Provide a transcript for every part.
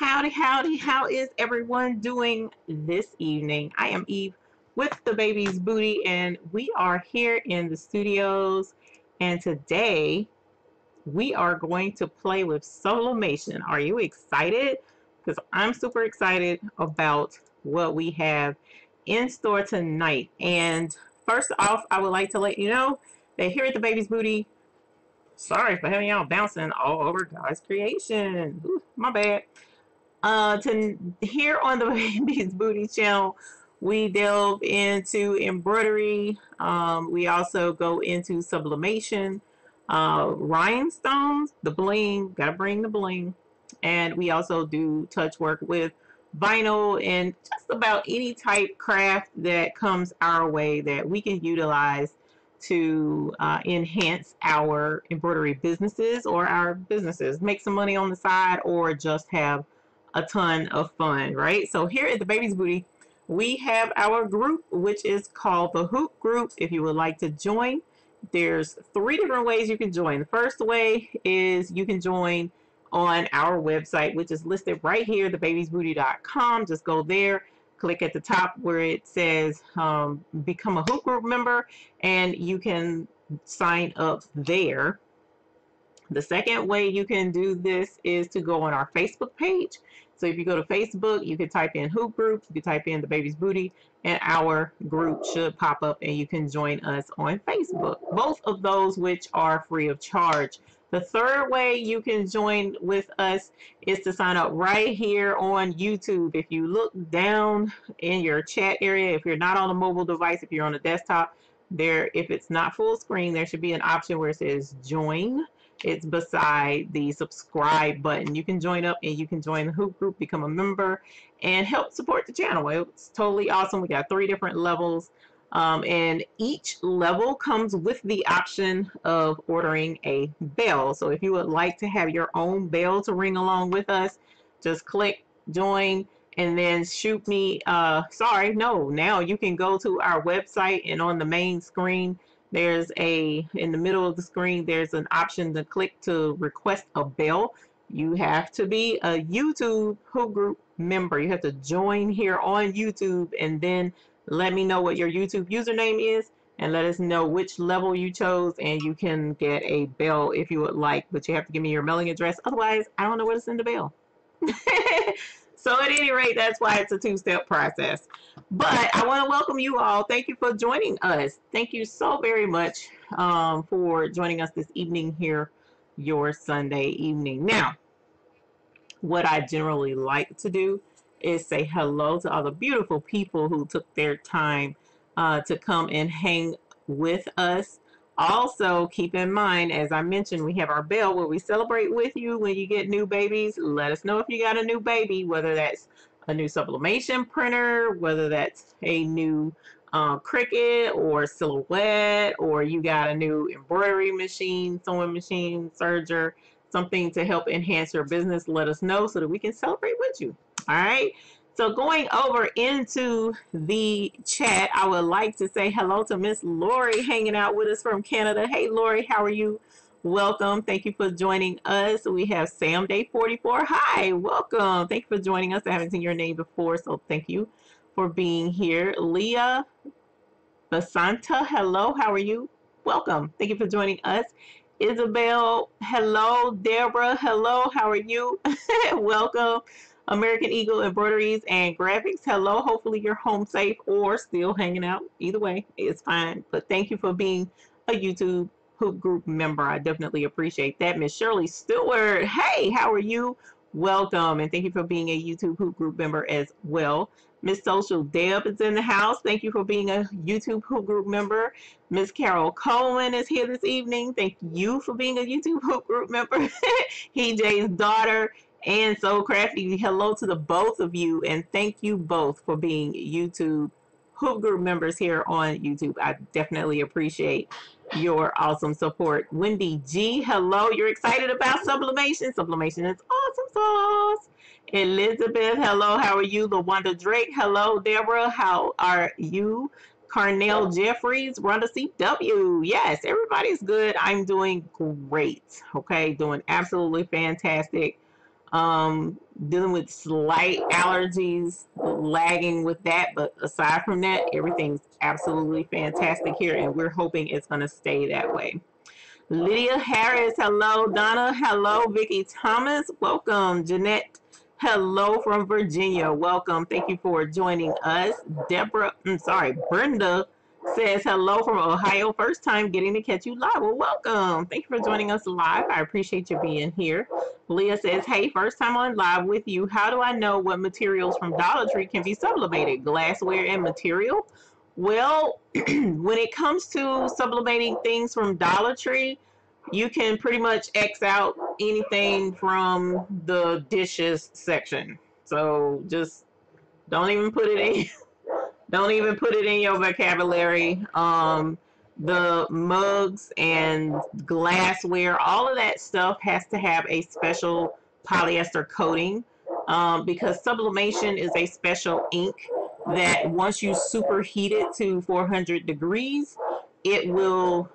Howdy, howdy, how is everyone doing this evening? I am Eve with the Baby's Booty, and we are here in the studios, and today we are going to play with Sublimation. Are you excited? Because I'm super excited about what we have in store tonight. And first off, I would like to let you know that here at the Baby's Booty, sorry for having y'all bouncing all over God's creation. Ooh, my bad. Here on the Baby's Booty channel, we delve into embroidery. We also go into sublimation, rhinestones, the bling, gotta bring the bling, and we also do touch work with vinyl and just about any type craft that comes our way that we can utilize to enhance our embroidery businesses or our businesses, make some money on the side, or just have a ton of fun, right? So here at the Baby's Booty, we have our group, which is called the Hoop Group. If you would like to join, there's three different ways you can join. The first way is you can join on our website, which is listed right here, thebabysbooty.com. Just go there, click at the top where it says become a Hoop Group member, and you can sign up there. The second way you can do this is to go on our Facebook page. So if you go to Facebook, you can type in Hoop Group, you can type in the Baby's Booty, and our group should pop up and you can join us on Facebook. Both of those which are free of charge. The third way you can join with us is to sign up right here on YouTube. If you look down in your chat area, if you're not on a mobile device, if you're on a desktop, there, if it's not full screen, there should be an option where it says join. It's beside the subscribe button. You can join up and you can join the Hoop Group, become a member, and help support the channel. It's totally awesome. We got three different levels, and each level comes with the option of ordering a bell. So if you would like to have your own bell to ring along with us, just click join and then shoot me. Now you can go to our website, and on the main screen, there's in the middle of the screen, there's an option to click to request a bell. You have to be a YouTube Hoop Group member. You have to join here on YouTube, and then let me know what your YouTube username is, and let us know which level you chose, and you can get a bell if you would like, but you have to give me your mailing address. Otherwise, I don't know where to send the bell. So at any rate, that's why it's a two-step process. But I want to welcome you all. Thank you for joining us. Thank you so very much for joining us this evening here, your Sunday evening. Now, what I generally like to do is say hello to all the beautiful people who took their time to come and hang with us. Also, keep in mind, as I mentioned, we have our bell where we celebrate with you when you get new babies. Let us know if you got a new baby, whether that's a new sublimation printer, whether that's a new Cricut or Silhouette, or you got a new embroidery machine, sewing machine, serger, something to help enhance your business. Let us know so that we can celebrate with you. All right. So going over into the chat, I would like to say hello to Miss Lori hanging out with us from Canada. Hey, Lori, how are you? Welcome. Thank you for joining us. We have Sam Day 44. Hi, welcome. Thank you for joining us. I haven't seen your name before, so thank you for being here. Leah Basanta, hello, how are you? Welcome. Thank you for joining us. Isabel, hello. Deborah, hello, how are you? Welcome. American Eagle Embroideries and Graphics, hello. Hopefully you're home safe or still hanging out. Either way, it's fine. But thank you for being a YouTube Hoop Group member. I definitely appreciate that. Miss Shirley Stewart, hey, how are you? Welcome, and thank you for being a YouTube Hoop Group member as well. Miss Social Deb is in the house. Thank you for being a YouTube Hoop Group member. Miss Carol Coleman is here this evening. Thank you for being a YouTube Hoop Group member. HJ's daughter. And So Crafty, hello to the both of you, and thank you both for being YouTube Hoop Group members here on YouTube. I definitely appreciate your awesome support. Wendy G, hello. You're excited about sublimation. Sublimation is awesome sauce. Elizabeth, hello. How are you? LaWanda Drake, hello. Deborah, how are you? Carnell Jeffries, Rhonda CW. Yes, everybody's good. I'm doing great. Okay, doing absolutely fantastic. Dealing with slight allergies, lagging with that, but aside from that, everything's absolutely fantastic here, and we're hoping it's going to stay that way. Lydia Harris, hello. Donna, hello. Vicki Thomas, welcome. Jeanette, hello from Virginia, welcome. Thank you for joining us. Deborah, I'm sorry, Brenda says hello from Ohio. First time getting to catch you live. Well, welcome. Thank you for joining us live. I appreciate you being here. Leah says, hey, first time on live with you. How do I know what materials from Dollar Tree can be sublimated? Glassware and material? Well, when it comes to sublimating things from Dollar Tree, you can pretty much X out anything from the dishes section. So just don't even put it in. Don't even put it in your vocabulary. The mugs and glassware, all of that stuff has to have a special polyester coating because sublimation is a special ink that once you superheat it to 400 degrees, it will,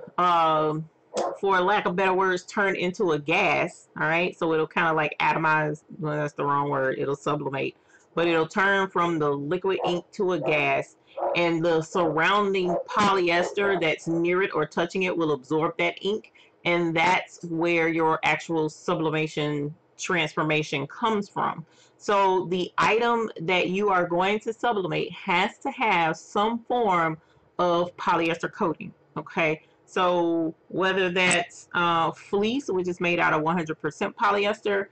for lack of better words, turn into a gas, all right? So it'll kind of like atomize, well, that's the wrong word, it'll sublimate. But it'll turn from the liquid ink to a gas, and the surrounding polyester that's near it or touching it will absorb that ink, and that's where your actual sublimation transformation comes from. So the item that you are going to sublimate has to have some form of polyester coating, okay? So whether that's fleece, which is made out of 100% polyester,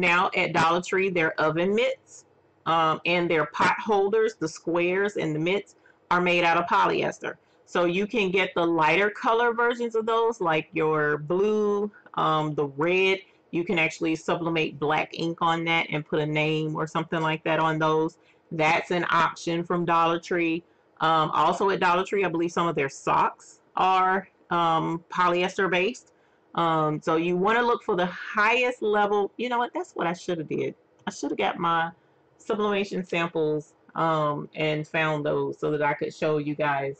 now at Dollar Tree, their oven mitts, and their pot holders, the squares and the mitts, are made out of polyester. So you can get the lighter color versions of those, like your blue, the red. You can actually sublimate black ink on that and put a name or something like that on those. That's an option from Dollar Tree. Also at Dollar Tree, I believe some of their socks are polyester based. So you want to look for the highest level. You know what? That's what I should have did. I should have got my sublimation samples and found those so that I could show you guys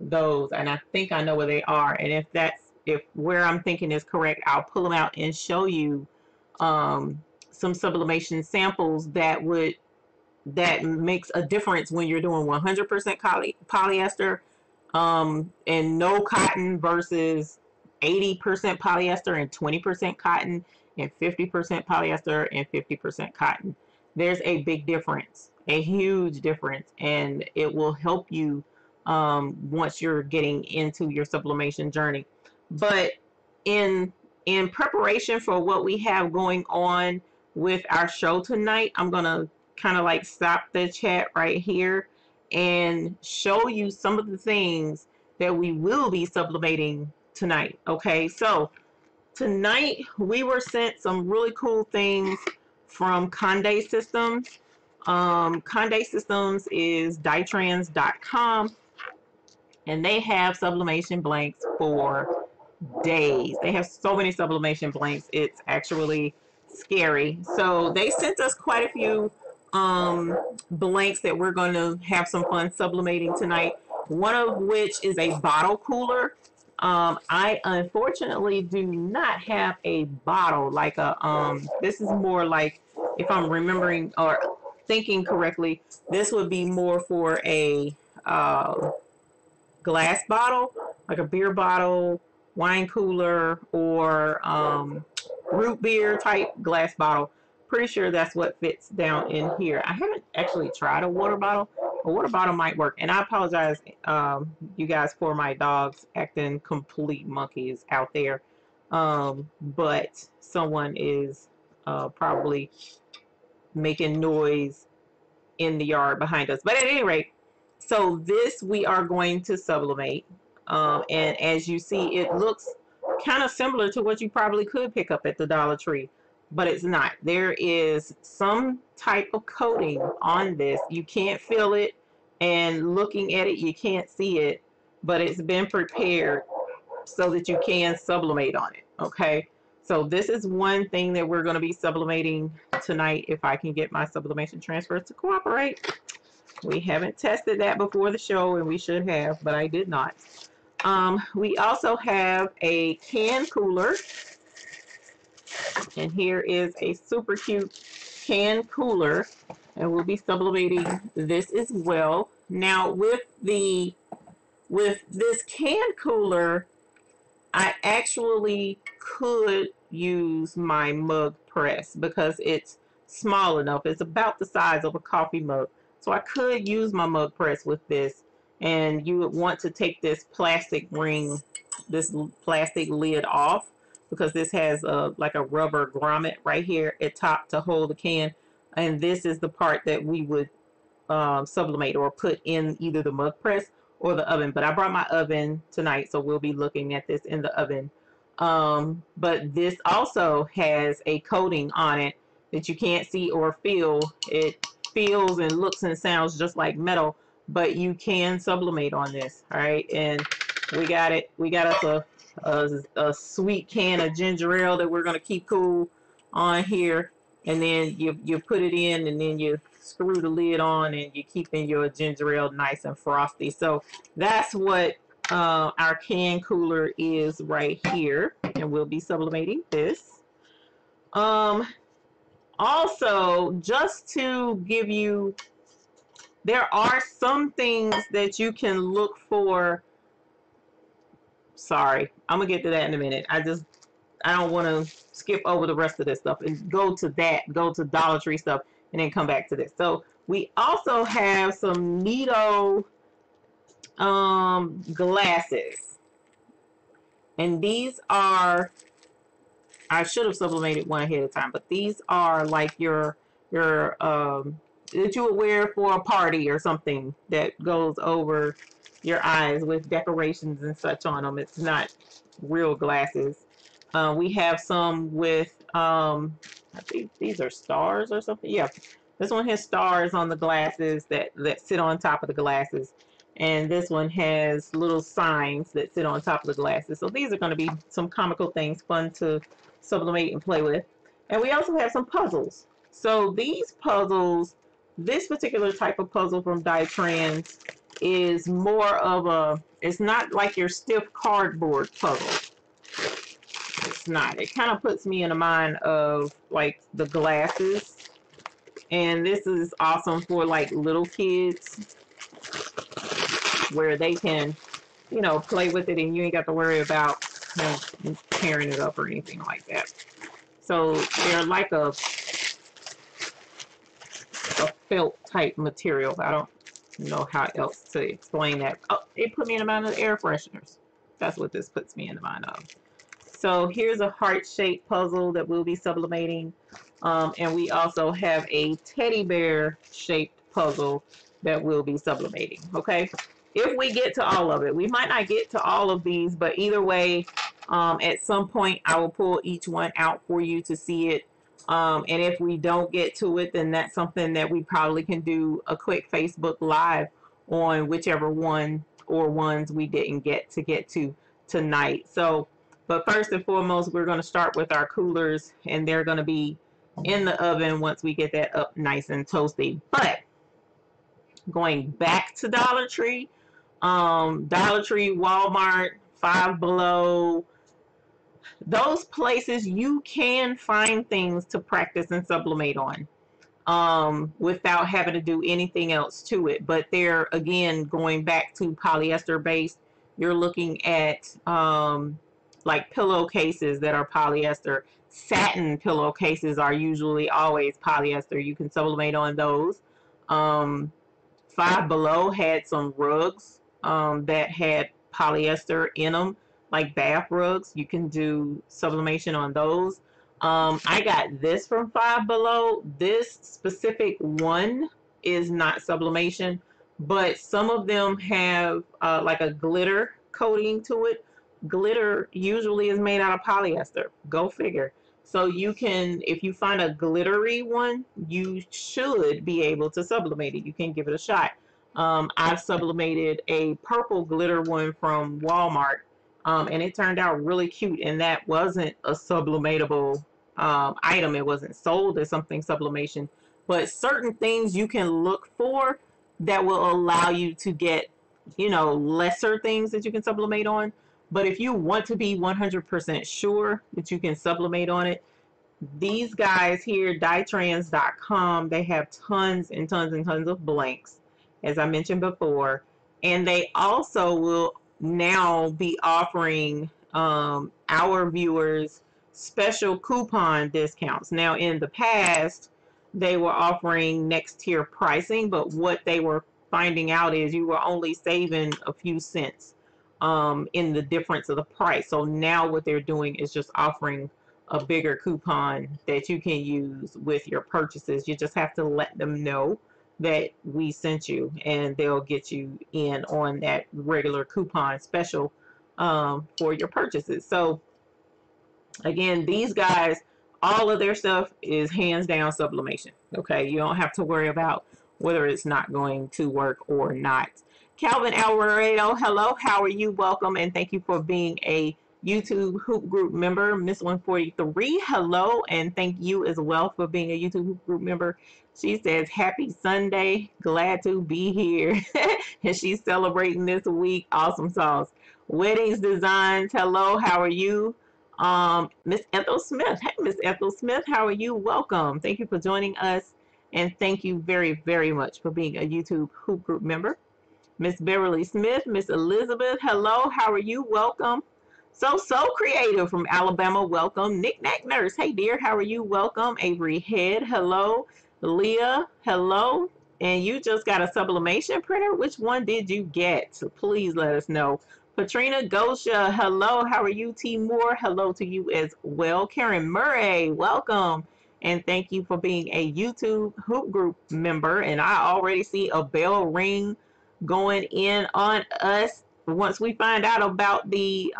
those, and I think I know where they are, and if where I'm thinking is correct, I'll pull them out and show you some sublimation samples that makes a difference when you're doing 100% polyester and no cotton versus 80% polyester and 20% cotton and 50% polyester and 50% cotton. There's a big difference, a huge difference, and it will help you once you're getting into your sublimation journey. But in preparation for what we have going on with our show tonight, I'm going to kind of like stop the chat right here and show you some of the things that we will be sublimating tonight. Okay, so tonight we were sent some really cool things from Condé Systems. Condé Systems is DyeTrans.com, and they have sublimation blanks for days. They have so many sublimation blanks, it's actually scary. So they sent us quite a few blanks that we're going to have some fun sublimating tonight, one of which is a bottle cooler. I unfortunately do not have a bottle like a, this is more like, if I'm remembering or thinking correctly, this would be more for a glass bottle, like a beer bottle, wine cooler, or root beer type glass bottle. Pretty sure that's what fits down in here. I haven't actually tried a water bottle. A water bottle might work, and I apologize, you guys, for my dogs acting complete monkeys out there. But someone is probably making noise in the yard behind us. But at any rate, so this we are going to sublimate, and as you see, it looks kind of similar to what you probably could pick up at the Dollar Tree. But it's not. There is some type of coating on this. You can't feel it, and looking at it, you can't see it, but it's been prepared so that you can sublimate on it, okay? So this is one thing that we're going to be sublimating tonight if I can get my sublimation transfers to cooperate. We haven't tested that before the show, and we should have, but I did not. We also have a can cooler. And here is a super cute can cooler, and we'll be sublimating this as well. Now with this can cooler, I actually could use my mug press because it's small enough. It's about the size of a coffee mug. So I could use my mug press with this. And you would want to take this plastic ring, this plastic lid off, because this has like a rubber grommet right here at top to hold the can. And this is the part that we would sublimate or put in either the mug press or the oven. But I brought my oven tonight, so we'll be looking at this in the oven. But this also has a coating on it that you can't see or feel. It feels and looks and sounds just like metal, but you can sublimate on this. All right, and we got it. We got us a sweet can of ginger ale that we're gonna keep cool on here, and then you put it in, and then you screw the lid on, and you're keeping your ginger ale nice and frosty. So that's what our can cooler is right here, and we'll be sublimating this. Also, just to give you, there are some things that you can look for. Sorry, I'm going to get to that in a minute. I don't want to skip over the rest of this stuff and go to that, go to Dollar Tree stuff, and then come back to this. So we also have some neato glasses. And these are, I should have sublimated one ahead of time, but these are like your that you would wear for a party or something that goes over your eyes with decorations and such on them. It's not real glasses. We have some with, I think these are stars or something. Yeah, this one has stars on the glasses that sit on top of the glasses. And this one has little signs that sit on top of the glasses. So these are going to be some comical things, fun to sublimate and play with. And we also have some puzzles. So these puzzles, this particular type of puzzle from DyeTrans is more of a, it's not like your stiff cardboard puzzle. It's not. It kind of puts me in the mind of like the glasses. And this is awesome for like little kids where they can, you know, play with it and you ain't got to worry about, you know, tearing it up or anything like that. So they're like a felt type material. I don't know how else to explain that. Oh, it put me in the mind of the air fresheners. That's what this puts me in the mind of. So here's a heart-shaped puzzle that we'll be sublimating. And we also have a teddy bear shaped puzzle that we'll be sublimating. Okay, if we get to all of it, we might not get to all of these, but either way, at some point I will pull each one out for you to see it. And if we don't get to it, then that's something that we probably can do a quick Facebook Live on whichever one or ones we didn't get to tonight. So, but first and foremost, we're going to start with our coolers, and they're going to be in the oven once we get that up nice and toasty. But going back to Dollar Tree, Walmart, Five Below, those places you can find things to practice and sublimate on without having to do anything else to it. But they're, again, going back to polyester based, you're looking at like pillowcases that are polyester. Satin pillowcases are usually always polyester. You can sublimate on those. Five Below had some rugs that had polyester in them, like bath rugs. You can do sublimation on those. I got this from Five Below. This specific one is not sublimation, but some of them have like a glitter coating to it. Glitter usually is made out of polyester. Go figure. So you can, if you find a glittery one, you should be able to sublimate it. You can give it a shot. I've sublimated a purple glitter one from Walmart. And it turned out really cute, and that wasn't a sublimatable item. It wasn't sold as something sublimation, but certain things you can look for that will allow you to get, you know, lesser things that you can sublimate on. But if you want to be 100% sure that you can sublimate on it, These guys here, DyeTrans.com, they have tons and tons and tons of blanks, as I mentioned before. And they also will now be offering our viewers special coupon discounts. Now, in the past, they were offering next tier pricing, but what they were finding out is you were only saving a few cents in the difference of the price. So now what they're doing is just offering a bigger coupon that you can use with your purchases. You just have to let them know that we sent you, and they'll get you in on that regular coupon special for your purchases. So again, these guys, all of their stuff is hands down sublimation. Okay, you don't have to worry about whether it's not going to work or not. Calvin Alvarado, hello, how are you? Welcome, and thank you for being a YouTube Hoop Group member. Miss 143, hello, and thank you as well for being a YouTube Hoop Group member. She says, happy Sunday, glad to be here. And she's celebrating this week. Awesome sauce. Weddings Designs, hello, how are you? Miss Ethel Smith, hey Miss Ethel Smith, how are you? Welcome, thank you for joining us, and thank you very, very much for being a YouTube Hoop Group member. Miss Beverly Smith, Miss Elizabeth, hello, how are you? Welcome. So Creative from Alabama, welcome. Knick-Knack Nurse, hey dear, how are you? Welcome. Avery Head, hello. Leah, hello. And you just got a sublimation printer? Which one did you get? So please let us know. Patrina Gosha, hello, how are you? T. Moore, hello to you as well. Karen Murray, welcome. And thank you for being a YouTube Hoop Group member. And I already see a bell ring going in on us. Once we find out about the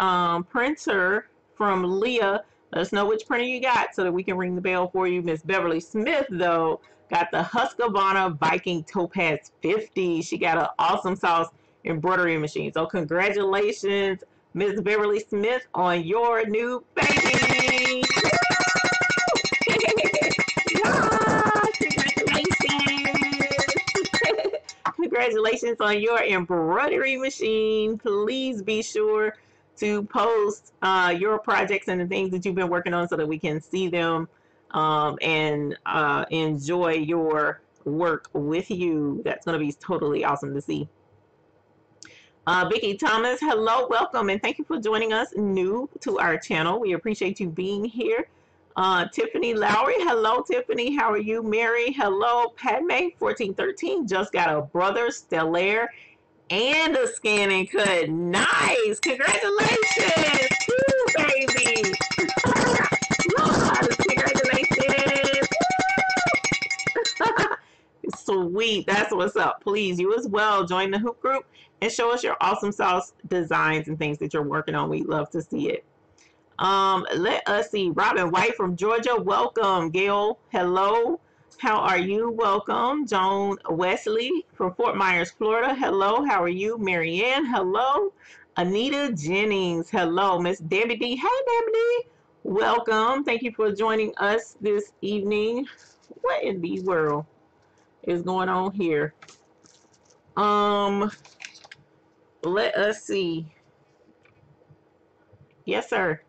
printer from Leah, let us know which printer you got so that we can ring the bell for you. Miss Beverly Smith, though, got the Husqvarna Viking Topaz 50. She got an awesome sauce embroidery machine. So congratulations, Miss Beverly Smith, on your new baby. Congratulations on your embroidery machine. Please be sure to post your projects and the things that you've been working on so that we can see them and enjoy your work with you. That's going to be totally awesome to see. Vicki Thomas, hello, welcome, and thank you for joining us, new to our channel. We appreciate you being here. Tiffany Lowry, hello Tiffany, how are you? Mary, hello. Padme 1413 just got a Brother Stellaire and a scan and cut. Nice, congratulations. Woo, baby. Congratulations. Sweet, that's what's up. Please, you as well, join the Hoop Group and show us your awesome sauce designs and things that you're working on. We'd love to see it. Let us see. Robin White from Georgia, welcome. Gail, hello, how are you? Welcome. Joan Wesley from Fort Myers, Florida, hello, how are you? Marianne, hello. Anita Jennings, hello. Miss Debbie D, hey Debbie D, welcome, thank you for joining us this evening. What in the world is going on here? Let us see. Yes sir.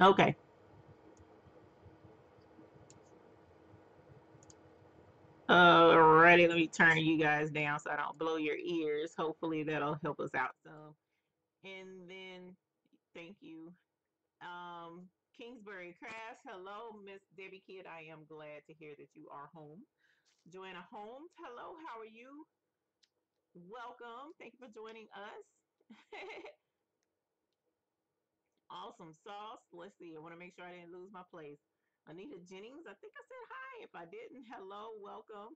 Okay. Alrighty, let me turn you guys down so I don't blow your ears. Hopefully that'll help us out some. And then, thank you. Kingsbury Crafts, hello, Miss Debbie Kidd. I am glad to hear that you are home. Joanna Holmes, hello, how are you? Welcome. Thank you for joining us. Awesome sauce. Let's see. I want to make sure I didn't lose my place. Anita Jennings, I think I said hi. If I didn't, hello, welcome.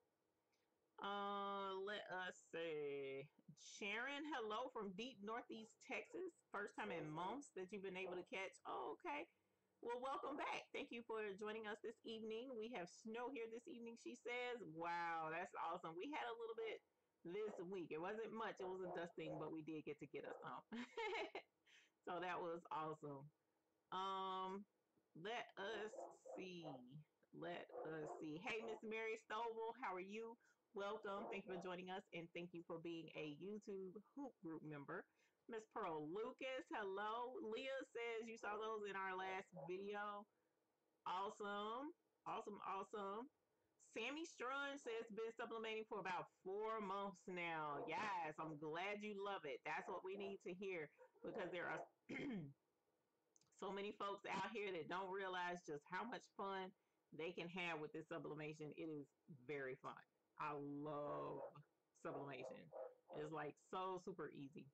Let us see. Sharon, hello from deep northeast Texas. First time in months that you've been able to catch. Oh, okay. Well, welcome back. Thank you for joining us this evening. We have snow here this evening, she says. Wow, that's awesome. We had a little bit this week. It wasn't much. It was a dusting, but we did get to get us some. So that was awesome. Let us see. Let us see. Hey, Miss Mary Stovall, how are you? Welcome. Thank you for joining us, and thank you for being a YouTube Hoop Group member. Miss Pearl Lucas, hello. Leah says you saw those in our last video. Awesome. Awesome, awesome. Sammy Strun says been sublimating for about 4 months now. Yes, I'm glad you love it. That's what we need to hear, because there are so many folks out here that don't realize just how much fun they can have with this sublimation. It is very fun. I love sublimation. It's like so super easy.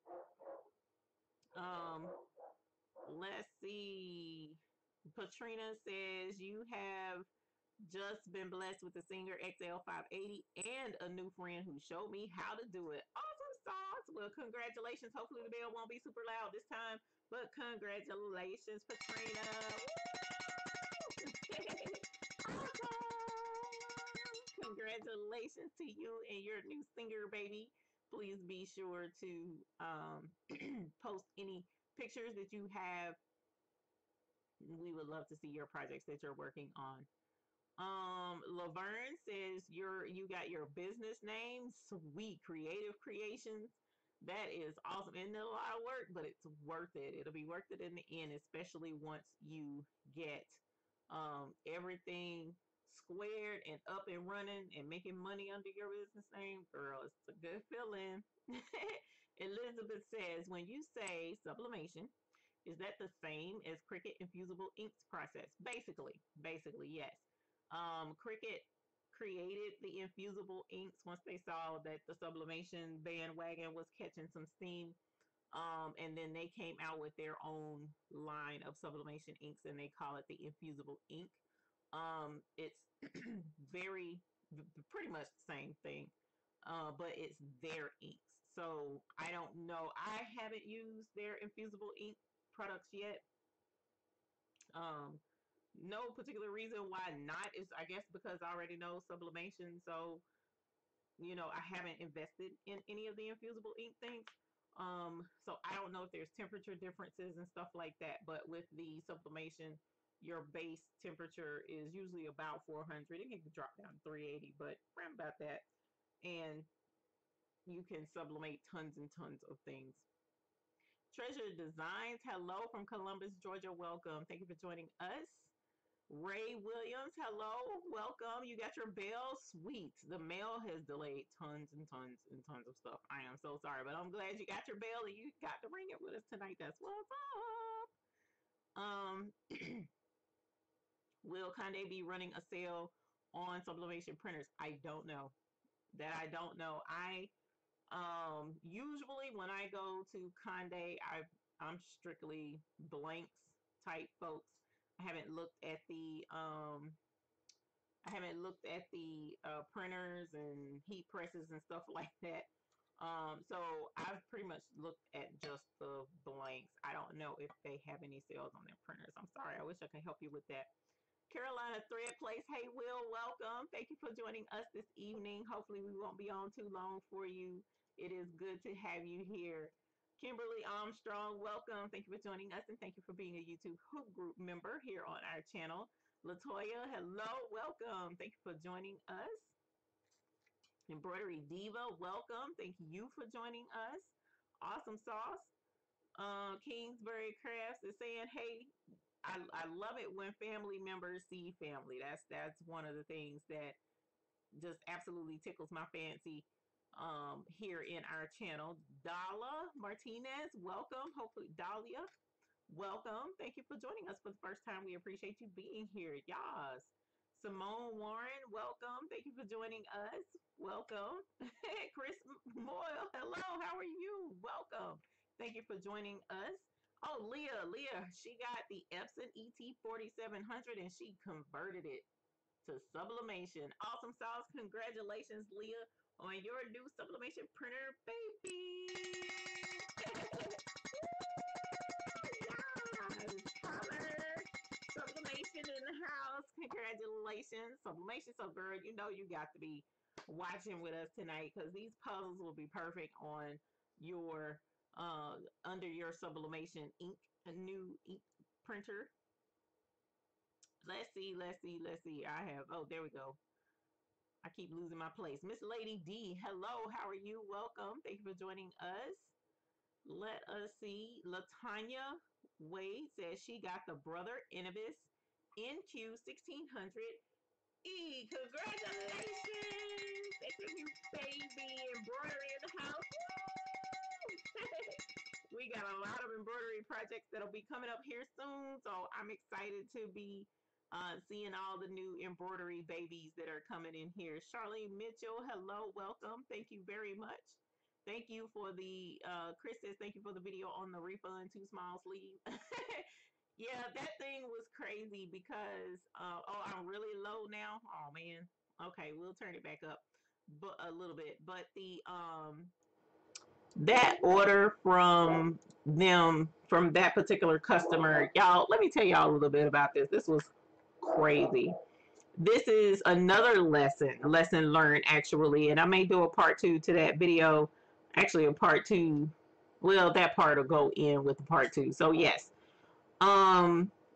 Let's see. Patrina says you have just been blessed with the Singer XL580 and a new friend who showed me how to do it. Awesome sauce. Well, congratulations. Hopefully the bell won't be super loud this time, but congratulations, Patrina. Awesome. Congratulations to you and your new Singer baby. Please be sure to post any pictures that you have. We would love to see your projects that you're working on. Laverne says you got your business name. Sweet, Creative Creations. That is awesome. And a lot of work, but it's worth it. It'll be worth it in the end, especially once you get everything squared and up and running and making money under your business name. Girl, it's a good feeling. Elizabeth says, when you say sublimation, is that the same as Cricut Infusible Inks process? Basically, yes. Cricut created the infusible inks once they saw that the sublimation bandwagon was catching some steam. And then they came out with their own line of sublimation inks, and they call it the infusible ink. It's pretty much the same thing, but it's their inks. So I don't know. I haven't used their infusible ink products yet. No particular reason why not. Is I guess because I already know sublimation, so you know I haven't invested in any of the infusible ink things. So I don't know if there's temperature differences and stuff like that. But with the sublimation, your base temperature is usually about 400. It can drop down to 380, but around about that. And you can sublimate tons and tons of things. Treasure Designs, hello from Columbus, Georgia. Welcome. Thank you for joining us. Ray Williams, hello, welcome. You got your bell? Sweet. The mail has delayed tons and tons and tons of stuff. I am so sorry, but I'm glad you got your bell and you got to ring it with us tonight. That's what's up. Will Condé be running a sale on sublimation printers? I don't know. That I don't know. I usually when I go to Condé, I'm strictly blanks type folks. I haven't looked at the printers and heat presses and stuff like that. So I've pretty much looked at just the blanks. I don't know if they have any sales on their printers. I'm sorry. I wish I could help you with that. Carolina Thread Place. Hey, Will, welcome. Thank you for joining us this evening. Hopefully we won't be on too long for you. It is good to have you here. Kimberly Armstrong, welcome. Thank you for joining us, and thank you for being a YouTube Hoop Group member here on our channel. Latoya, hello, welcome. Thank you for joining us. Embroidery Diva, welcome. Thank you for joining us. Awesome sauce. Kingsbury Crafts is saying, hey, I love it when family members see family. That's one of the things that just absolutely tickles my fancy here in our channel. Dahlia Martinez, welcome. Hopefully, Dahlia, welcome. Thank you for joining us for the first time. We appreciate you being here. Yas. Simone Warren, welcome. Thank you for joining us. Welcome. Chris Moyle, hello. How are you? Welcome. Thank you for joining us. Oh, Leah, she got the Epson ET4700 and she converted it to sublimation. Awesome sauce. Congratulations, Leah, on your new sublimation printer, baby. Yes, color. Sublimation in the house. Congratulations. Sublimation. So, girl, you know you got to be watching with us tonight, because these puzzles will be perfect on your under your sublimation ink, a new ink printer. Let's see. I have, oh, there we go. I keep losing my place. Miss Lady D, hello, how are you? Welcome. Thank you for joining us. Let us see. LaTanya Wade says she got the Brother Innov-is NQ 1600E. Congratulations! That's a new baby embroidery in the house. We got a lot of embroidery projects that'll be coming up here soon, so I'm excited to be seeing all the new embroidery babies that are coming in here. Charlene Mitchell, hello, welcome. Thank you very much. Thank you for the, Chris says, thank you for the video on the refund, too small sleeve. Yeah, that thing was crazy because, oh, I'm really low now. Oh, man. Okay, we'll turn it back up but a little bit. But the, that order from them, from that particular customer, y'all, let me tell y'all a little bit about this. This was crazy. This is another lesson learned, actually, and I may do a part two to that video. Actually, a part two. Well, that part will go in with the part two. So, yes.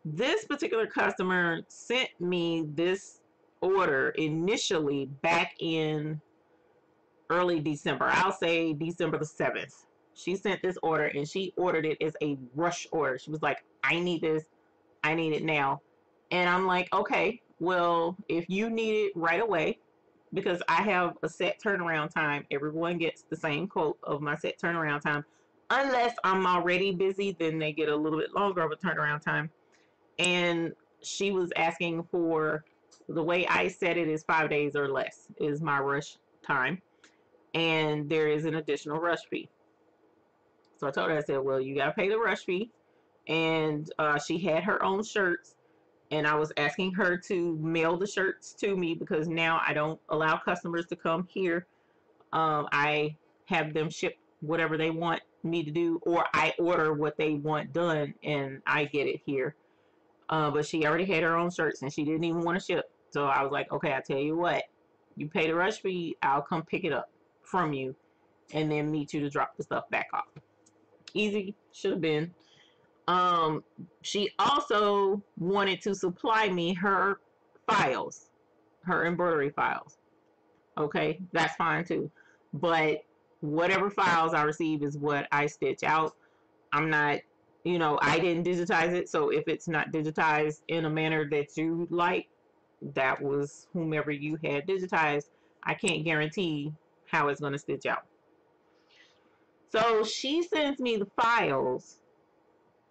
This particular customer sent me this order initially back in early December. I'll say December the 7th. She sent this order, and she ordered it as a rush order. She was like, I need this. I need it now. And I'm like, okay, well, if you need it right away, because I have a set turnaround time, everyone gets the same quote of my set turnaround time. Unless I'm already busy, then they get a little bit longer of a turnaround time. And she was asking for, the way I set it is 5 days or less is my rush time. And there is an additional rush fee. So I told her, I said, well, you got to pay the rush fee. And she had her own shirts. And I was asking her to mail the shirts to me because now I don't allow customers to come here. I have them ship whatever they want me to do, or I order what they want done and I get it here. But she already had her own shirts and she didn't even want to ship. So I was like, okay, I'll tell you what. You pay the rush fee, I'll come pick it up from you and then meet you to drop the stuff back off. Easy, should have been. She also wanted to supply me her files, her embroidery files. Okay, that's fine too. But whatever files I receive is what I stitch out. I'm not, you know, I didn't digitize it. So if it's not digitized in a manner that you like, that was whomever you had digitized. I can't guarantee how it's going to stitch out. So she sends me the files.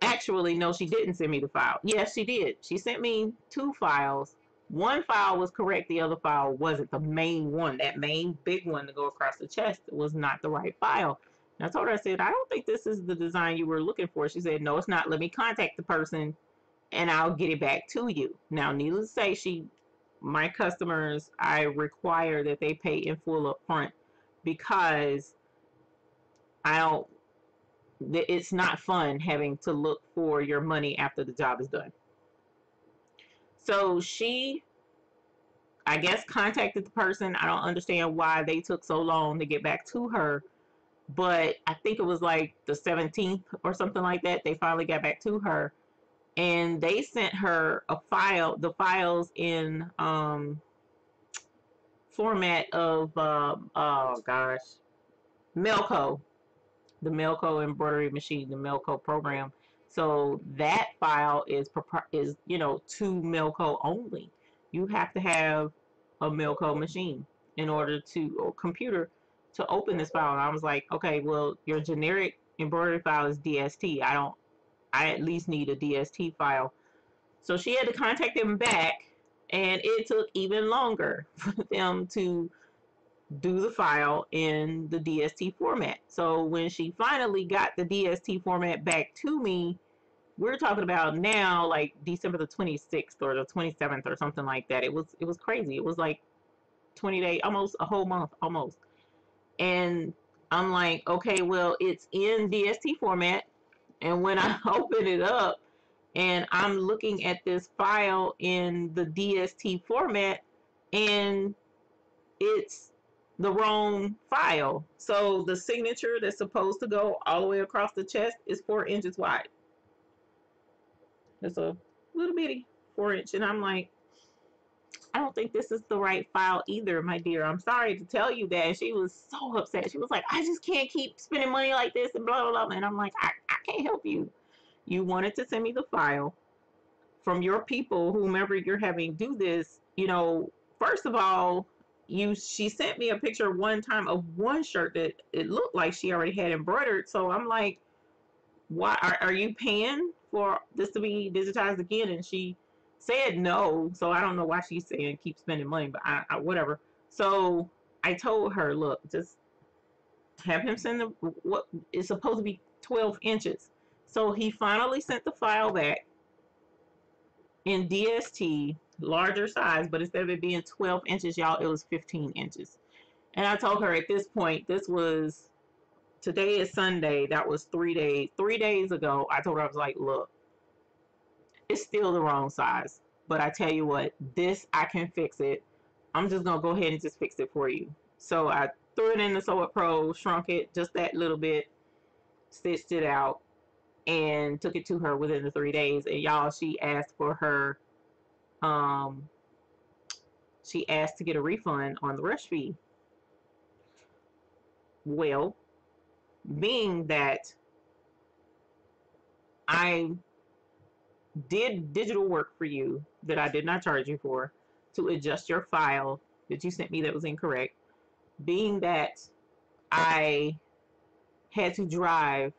Actually, no, she didn't send me the file. Yes, she did. She sent me two files. One file was correct. The other file wasn't. The main one, that main big one to go across the chest, was not the right file. And I told her, I said, I don't think this is the design you were looking for. She said, no, it's not. Let me contact the person and I'll get it back to you. Now, needless to say, my customers, I require that they pay in full up front because I don't. It's not fun having to look for your money after the job is done. So she, I guess, contacted the person. I don't understand why they took so long to get back to her, but I think it was like the 17th or something like that. They finally got back to her and they sent her a file, the files in format of, oh gosh, Melco. The Melco embroidery machine, the Melco program. So that file is, you know, to Melco only. You have to have a Melco machine in order to, or computer, to open this file. And I was like, okay, well, your generic embroidery file is DST. I at least need a DST file. So she had to contact them back, and it took even longer for them to do the file in the DST format. So when she finally got the DST format back to me, we're talking about now like December the 26th or the 27th or something like that. It was crazy. It was like 20 days, almost a whole month, almost. And I'm like, okay, well, it's in DST format. And when I open it up and I'm looking at this file in the DST format, and it's the wrong file. So the signature that's supposed to go all the way across the chest is 4 inches wide. That's a little bitty 4 inch. And I'm like, I don't think this is the right file either, my dear. I'm sorry to tell you that. She was so upset. She was like, I just can't keep spending money like this and blah, blah, blah. And I'm like, I can't help you. You wanted to send me the file from your people, whomever you're having do this. You know, first of all, she sent me a picture one time of one shirt that it looked like she already had embroidered. So I'm like, why are you paying for this to be digitized again? And she said no, so I don't know why she's saying keep spending money, but I whatever. So I told her, look, just have him send the what is supposed to be 12 inches. So he finally sent the file back in DST, larger size, but instead of it being 12 inches, y'all, it was 15 inches. And I told her at this point, this was, today is Sunday, that was three days ago. I told her, I was like, look, it's still the wrong size, but I tell you what, this, I can fix it. I'm just going to go ahead and just fix it for you. So I threw it in the Sew It Pro, shrunk it just that little bit, stitched it out, and took it to her within the 3 days. And y'all, she asked for her, she asked to get a refund on the rush fee. Well, being that I did digital work for you that I did not charge you for, to adjust your file that you sent me that was incorrect, being that I had to drive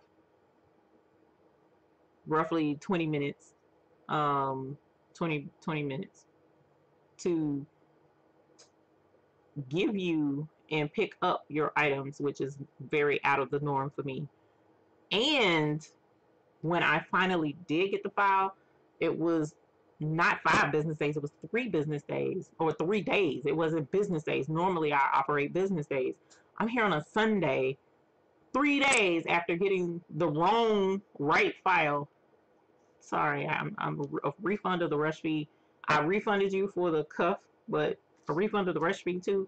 roughly 20 minutes 20 minutes to give you and pick up your items, which is very out of the norm for me. And when I finally did get the file, it was not 5 business days, it was 3 business days, or 3 days. It wasn't business days. Normally I operate business days. I'm here on a Sunday, 3 days after getting the wrong right file. Sorry, I'm a refund of the rush fee. I refunded you for the cuff, but a refund of the rush fee too.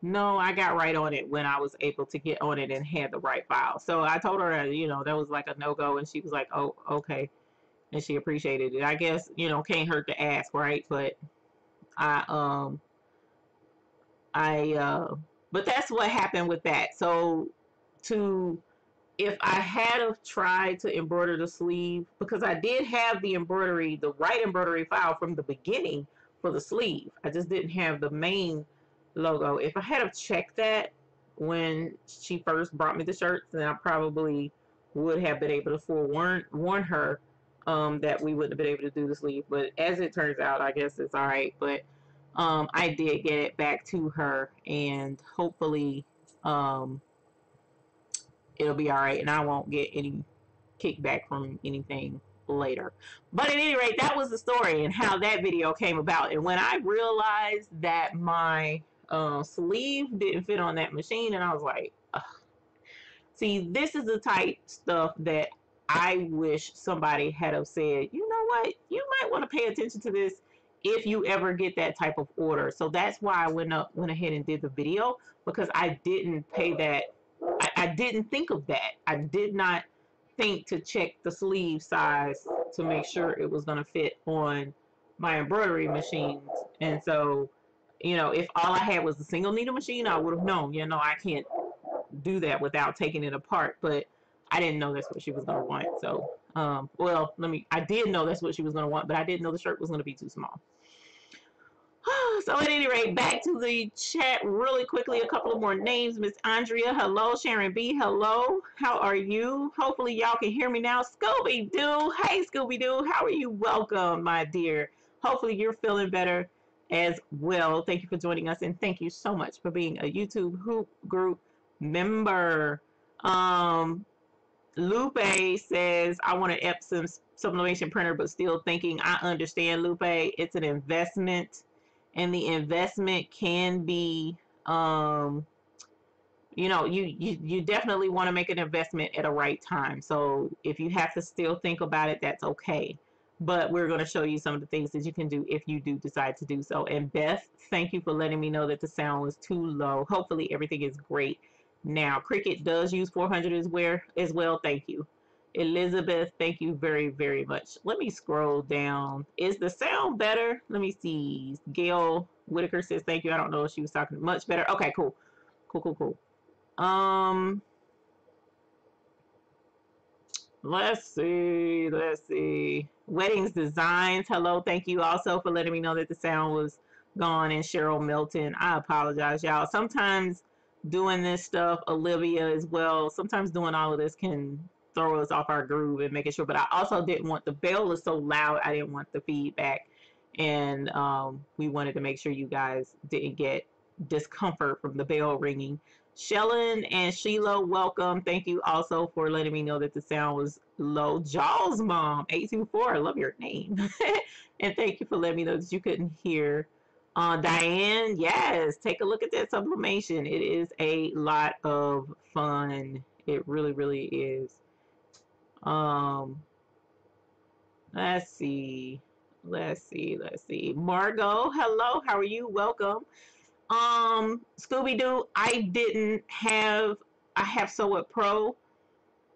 No, I got right on it when I was able to get on it and had the right file. So I told her, you know, that was like a no-go, and she was like, oh, okay. And she appreciated it. I guess, you know, can't hurt to ask, right? But but that's what happened with that. So if I had have tried to embroider the sleeve, because I did have the embroidery, the right embroidery file from the beginning for the sleeve. I just didn't have the main logo. If I had have checked that when she first brought me the shirts, then I probably would have been able to forewarn her that we wouldn't have been able to do the sleeve. But as it turns out, I guess it's all right. But I did get it back to her, and hopefully it'll be all right, and I won't get any kickback from anything later. But at any rate, that was the story and how that video came about. And when I realized that my sleeve didn't fit on that machine, and I was like, ugh. See, this is the type stuff that I wish somebody had have said, you know what, you might want to pay attention to this if you ever get that type of order. So that's why I went ahead and did the video, because I didn't pay that. I didn't think of that. I did not think to check the sleeve size to make sure it was going to fit on my embroidery machines. And so, you know, if all I had was a single needle machine, I would have known, you know, I can't do that without taking it apart. But I didn't know that's what she was going to want. So, well, I did know that's what she was going to want, but I didn't know the shirt was going to be too small. So at any rate, back to the chat really quickly. A couple of more names. Miss Andrea, hello. Sharon B, hello. How are you? Hopefully y'all can hear me now. Scooby-Doo. Hey, Scooby-Doo. How are you? Welcome, my dear. Hopefully you're feeling better as well. Thank you for joining us, and thank you so much for being a YouTube Hoop Group member. Lupe says, I want an Epson sublimation printer, but still thinking. I understand, Lupe. It's an investment, and the investment can be, you know, you definitely want to make an investment at a right time. So if you have to still think about it, that's okay. But we're going to show you some of the things that you can do if you do decide to do so. And Beth, thank you for letting me know that the sound was too low. Hopefully everything is great now. Cricut does use 400 as well. Thank you. Elizabeth, thank you very, very much. Let me scroll down. Is the sound better? Let me see. Gail Whitaker says, thank you. I don't know if she was talking much better. Okay, cool. Cool, cool, cool. Let's see. Let's see. Weddings Designs. Hello. Thank you also for letting me know that the sound was gone. And Cheryl Milton. I apologize, y'all. Sometimes doing this stuff, Olivia as well, sometimes doing all of this can throw us off our groove and making sure. But I also didn't want, the bell was so loud, I didn't want the feedback. And we wanted to make sure you guys didn't get discomfort from the bell ringing. Shellen and Sheila, welcome. Thank you also for letting me know that the sound was low. Jaws Mom 824, I love your name. And thank you for letting me know that you couldn't hear. Diane, yes, take a look at that sublimation. It is a lot of fun. It really, really is. Let's see. Let's see. Let's see. Margot, hello. How are you? Welcome. Scooby-Doo, I have Sew It Pro.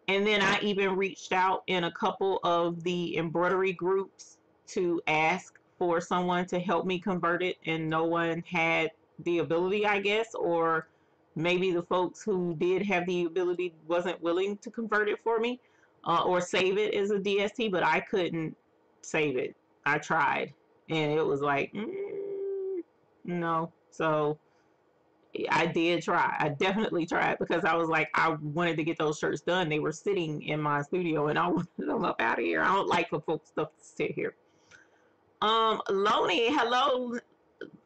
And then I even reached out in a couple of the embroidery groups to ask for someone to help me convert it, and no one had the ability, I guess, or maybe the folks who did have the ability wasn't willing to convert it for me, or save it as a DST, but I couldn't save it. I tried, and it was like, no. So I did try. I definitely tried, because I was like, I wanted to get those shirts done. They were sitting in my studio, and I wanted them up out of here. I don't like for folks' stuff to sit here. Loni, hello.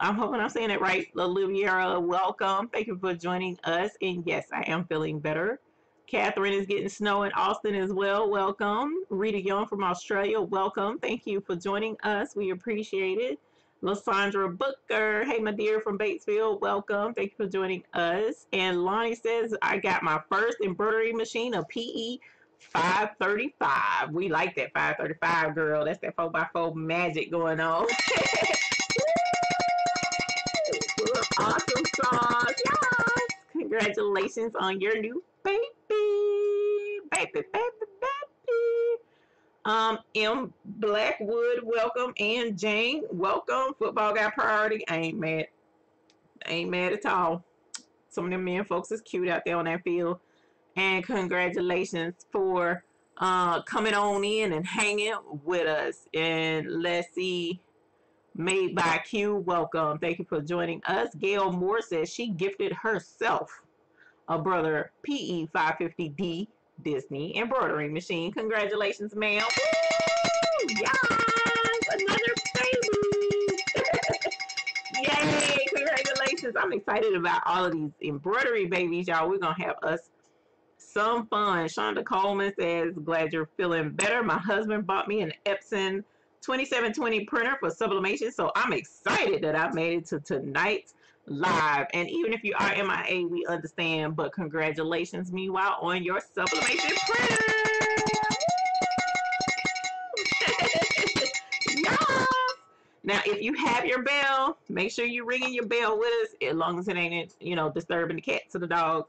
I'm hoping I'm saying it right. Oliviera, welcome. Thank you for joining us. And yes, I am feeling better. Catherine is getting snow in Austin as well. Welcome. Rita Young from Australia, welcome. Thank you for joining us. We appreciate it. Lysandra Booker, hey my dear, from Batesville, welcome. Thank you for joining us. And Lonnie says, I got my first embroidery machine, a PE 535. We like that 535, girl. That's that 4x4 magic going on. Awesome sauce. Yes. Congratulations on your new baby. Baby, baby, baby. M. Blackwood, welcome. And Jane, welcome. Football got priority. I ain't mad. I ain't mad at all. Some of them men folks is cute out there on that field. And congratulations for coming on in and hanging with us. And let's see, Made by Q, welcome. Thank you for joining us. Gail Moore says she gifted herself a Brother PE 550D Disney embroidery machine. Congratulations, ma'am. Woo! Yes! Another baby! Yay! Congratulations. I'm excited about all of these embroidery babies, y'all. We're going to have us some fun. Shonda Coleman says, glad you're feeling better. My husband bought me an Epson 2720 printer for sublimation, so I'm excited that I made it to tonight's live. And even if you are MIA, we understand, but congratulations, meanwhile, on your sublimation printer. Yes! Now, if you have your bell, make sure you're ringing your bell with us, as long as it ain't, you know, disturbing the cats or the dogs.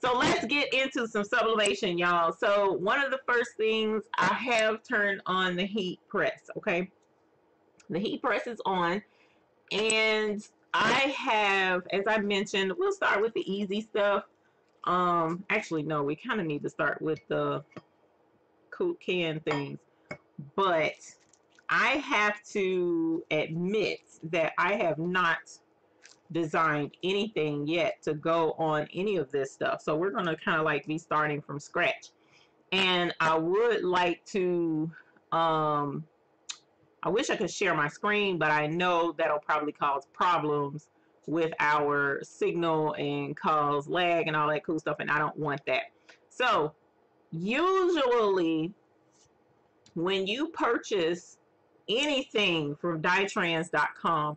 So let's get into some sublimation, y'all. So one of the first things, I have turned on the heat press, okay? The heat press is on. And I have, as I mentioned, we'll start with the easy stuff. Actually, no, we kind of need to start with the cool can things. But I have to admit that I have not designed anything yet to go on any of this stuff, so we're going to kind of like be starting from scratch. And I would like to I wish I could share my screen, but I know that'll probably cause problems with our signal and cause lag and all that cool stuff, and I don't want that. So usually when you purchase anything from DyeTrans.com,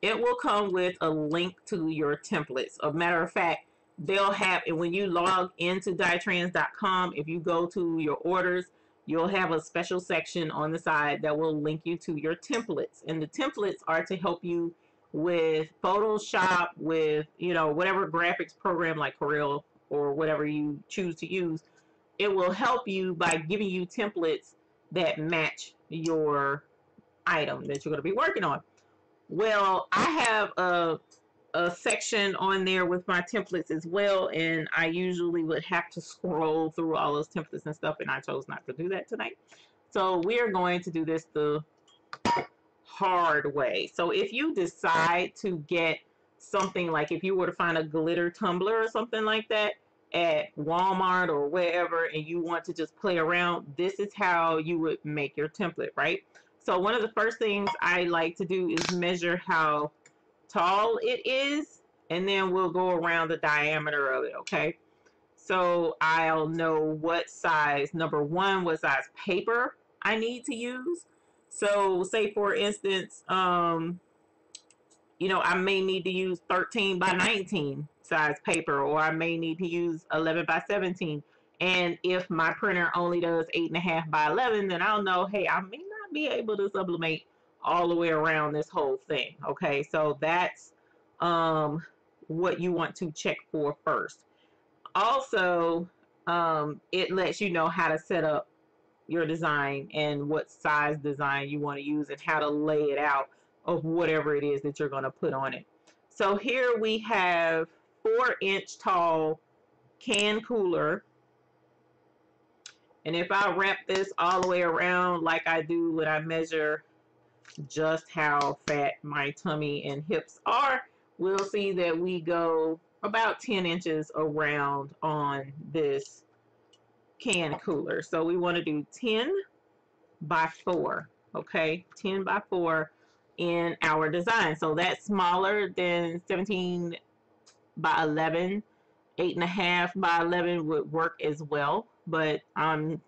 it will come with a link to your templates. A matter of fact, they'll have, and when you log into DyeTrans.com, if you go to your orders, you'll have a special section on the side that will link you to your templates. And the templates are to help you with Photoshop, with, you know, whatever graphics program like Corel or whatever you choose to use. it will help you by giving you templates that match your item that you're going to be working on. Well, I have a section on there with my templates as well, and I usually would have to scroll through all those templates and stuff, and I chose not to do that tonight. So we're going to do this the hard way. So if you decide to get something, like if you were to find a glitter tumbler or something like that at Walmart or wherever, and you want to just play around, this is how you would make your template, right? So one of the first things I like to do is measure how tall it is, and then we'll go around the diameter of it, okay? So I'll know what size, number one, what size paper I need to use. So say, for instance, you know, I may need to use 13 by 19 size paper, or I may need to use 11 by 17. And if my printer only does 8.5 by 11, then I'll know, hey, I may not be able to sublimate all the way around this whole thing. Okay, so that's what you want to check for first. Also, it lets you know how to set up your design and what size design you want to use and how to lay it out of whatever it is that you're going to put on it. So here we have 4-inch tall can cooler. And if I wrap this all the way around like I do when I measure just how fat my tummy and hips are, we'll see that we go about 10 inches around on this can cooler. So we want to do 10 by 4, okay, 10 by 4 in our design. So that's smaller than 17 by 11. 8.5 by 11 would work as well, but my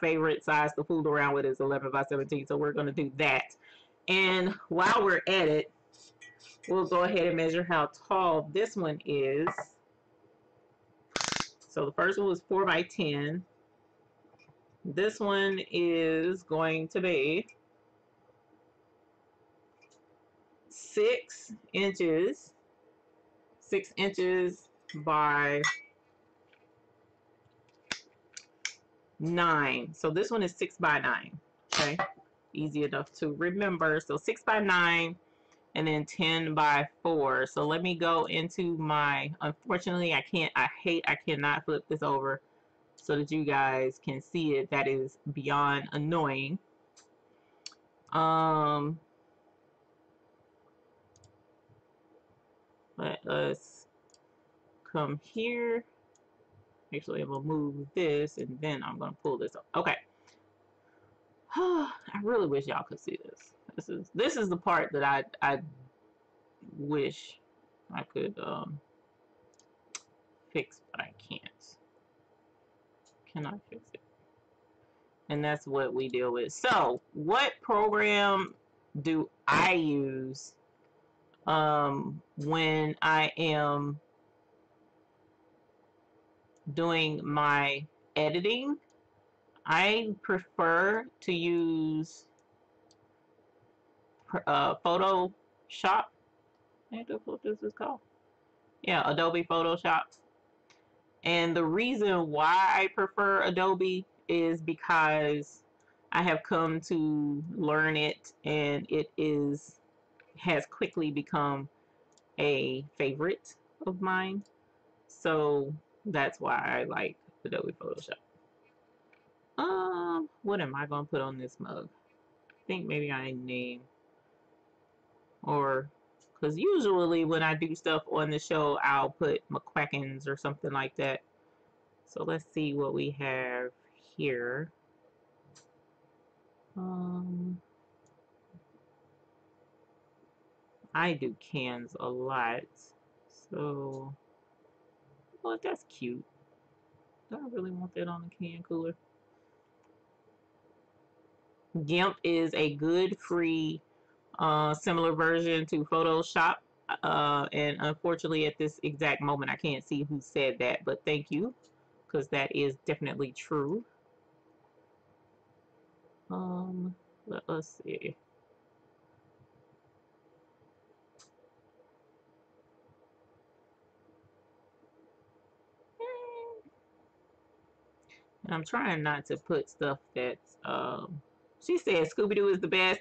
favorite size to fool around with is 11 by 17, so we're going to do that. And while we're at it, we'll go ahead and measure how tall this one is. So the first one was 4 by 10. This one is going to be 6 inches by 9. So this one is 6 by 9. Okay, easy enough to remember. So 6 by 9 and then 10 by 4. So let me go into my, unfortunately, I cannot flip this over so that you guys can see it. That is beyond annoying. Let us come here. Actually, I'm going to move this, and then I'm going to pull this up. Okay. I really wish y'all could see this. This is the part that I wish I could fix, but I can't. Cannot fix it. And that's what we deal with. So, what program do I use when I am doing my editing? I prefer to use Photoshop. That's what this is called. Yeah, Adobe Photoshop. And the reason why I prefer Adobe is because I have come to learn it, and it has quickly become a favorite of mine. So that's why I like Adobe Photoshop. What am I going to put on this mug? I think maybe I name, or because usually when I do stuff on the show, I'll put McQuackins or something like that. So let's see what we have here. I do cans a lot, so, well, that's cute. Do I really want that on the can cooler? GIMP is a good free similar version to Photoshop, and unfortunately at this exact moment I can't see who said that, but thank you, because that is definitely true. Let us see. And I'm trying not to put stuff that's, she said Scooby-Doo is the best.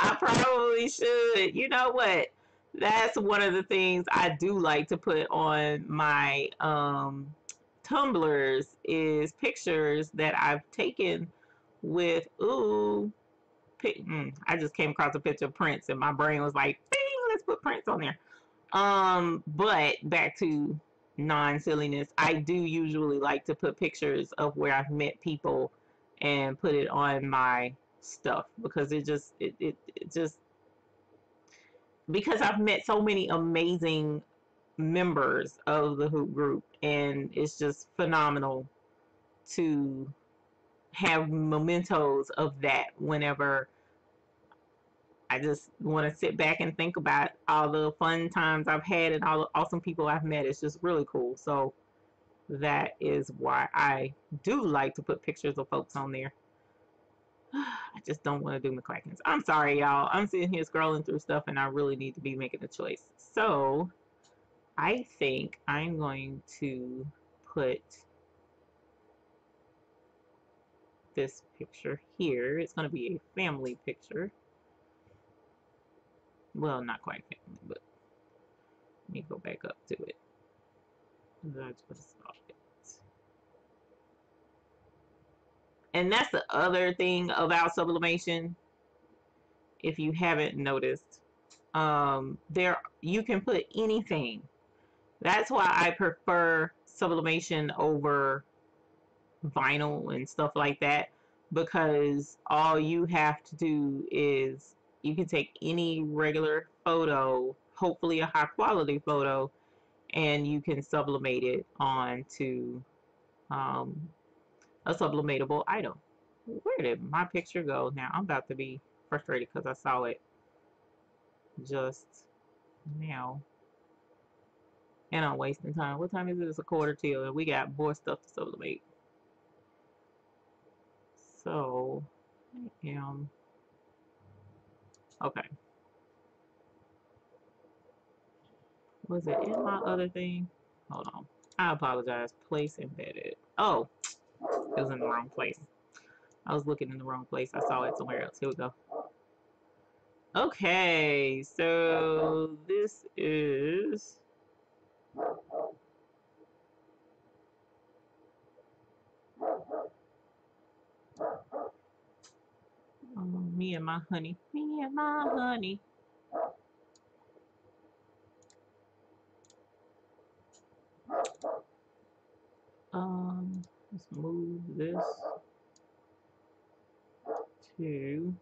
I probably should. You know what? That's one of the things I do like to put on my Tumblrs is pictures that I've taken with, I just came across a picture of Prince and my brain was like, ding, let's put Prince on there. But back to non-silliness, I do usually like to put pictures of where I've met people and put it on my stuff because it just, because I've met so many amazing members of the Hoop Group, and it's just phenomenal to have mementos of that whenever I just want to sit back and think about all the fun times I've had and all the awesome people I've met. It's just really cool. So that is why I do like to put pictures of folks on there. I just don't want to do McCrackens. I'm sorry, y'all. I'm sitting here scrolling through stuff, and I really need to be making a choice. So I think I'm going to put this picture here. It's going to be a family picture. Well, not quite family, but let me go back up to it. That's what it's about. And that's the other thing about sublimation. If you haven't noticed, you can put anything. That's why I prefer sublimation over vinyl and stuff like that, because all you have to do is you can take any regular photo, hopefully a high quality photo, and you can sublimate it onto a sublimatable item. Where did my picture go? Now I'm about to be frustrated because I saw it just now. And I'm wasting time. What time is it? It's 1:45 and we got more stuff to sublimate. So I am okay. Was it in my other thing? Hold on. I apologize. Place embedded. Oh, it was in the wrong place. I was looking in the wrong place. I saw it somewhere else. Here we go. Okay, so this is... me and my honey. Me and my honey. Let's move this to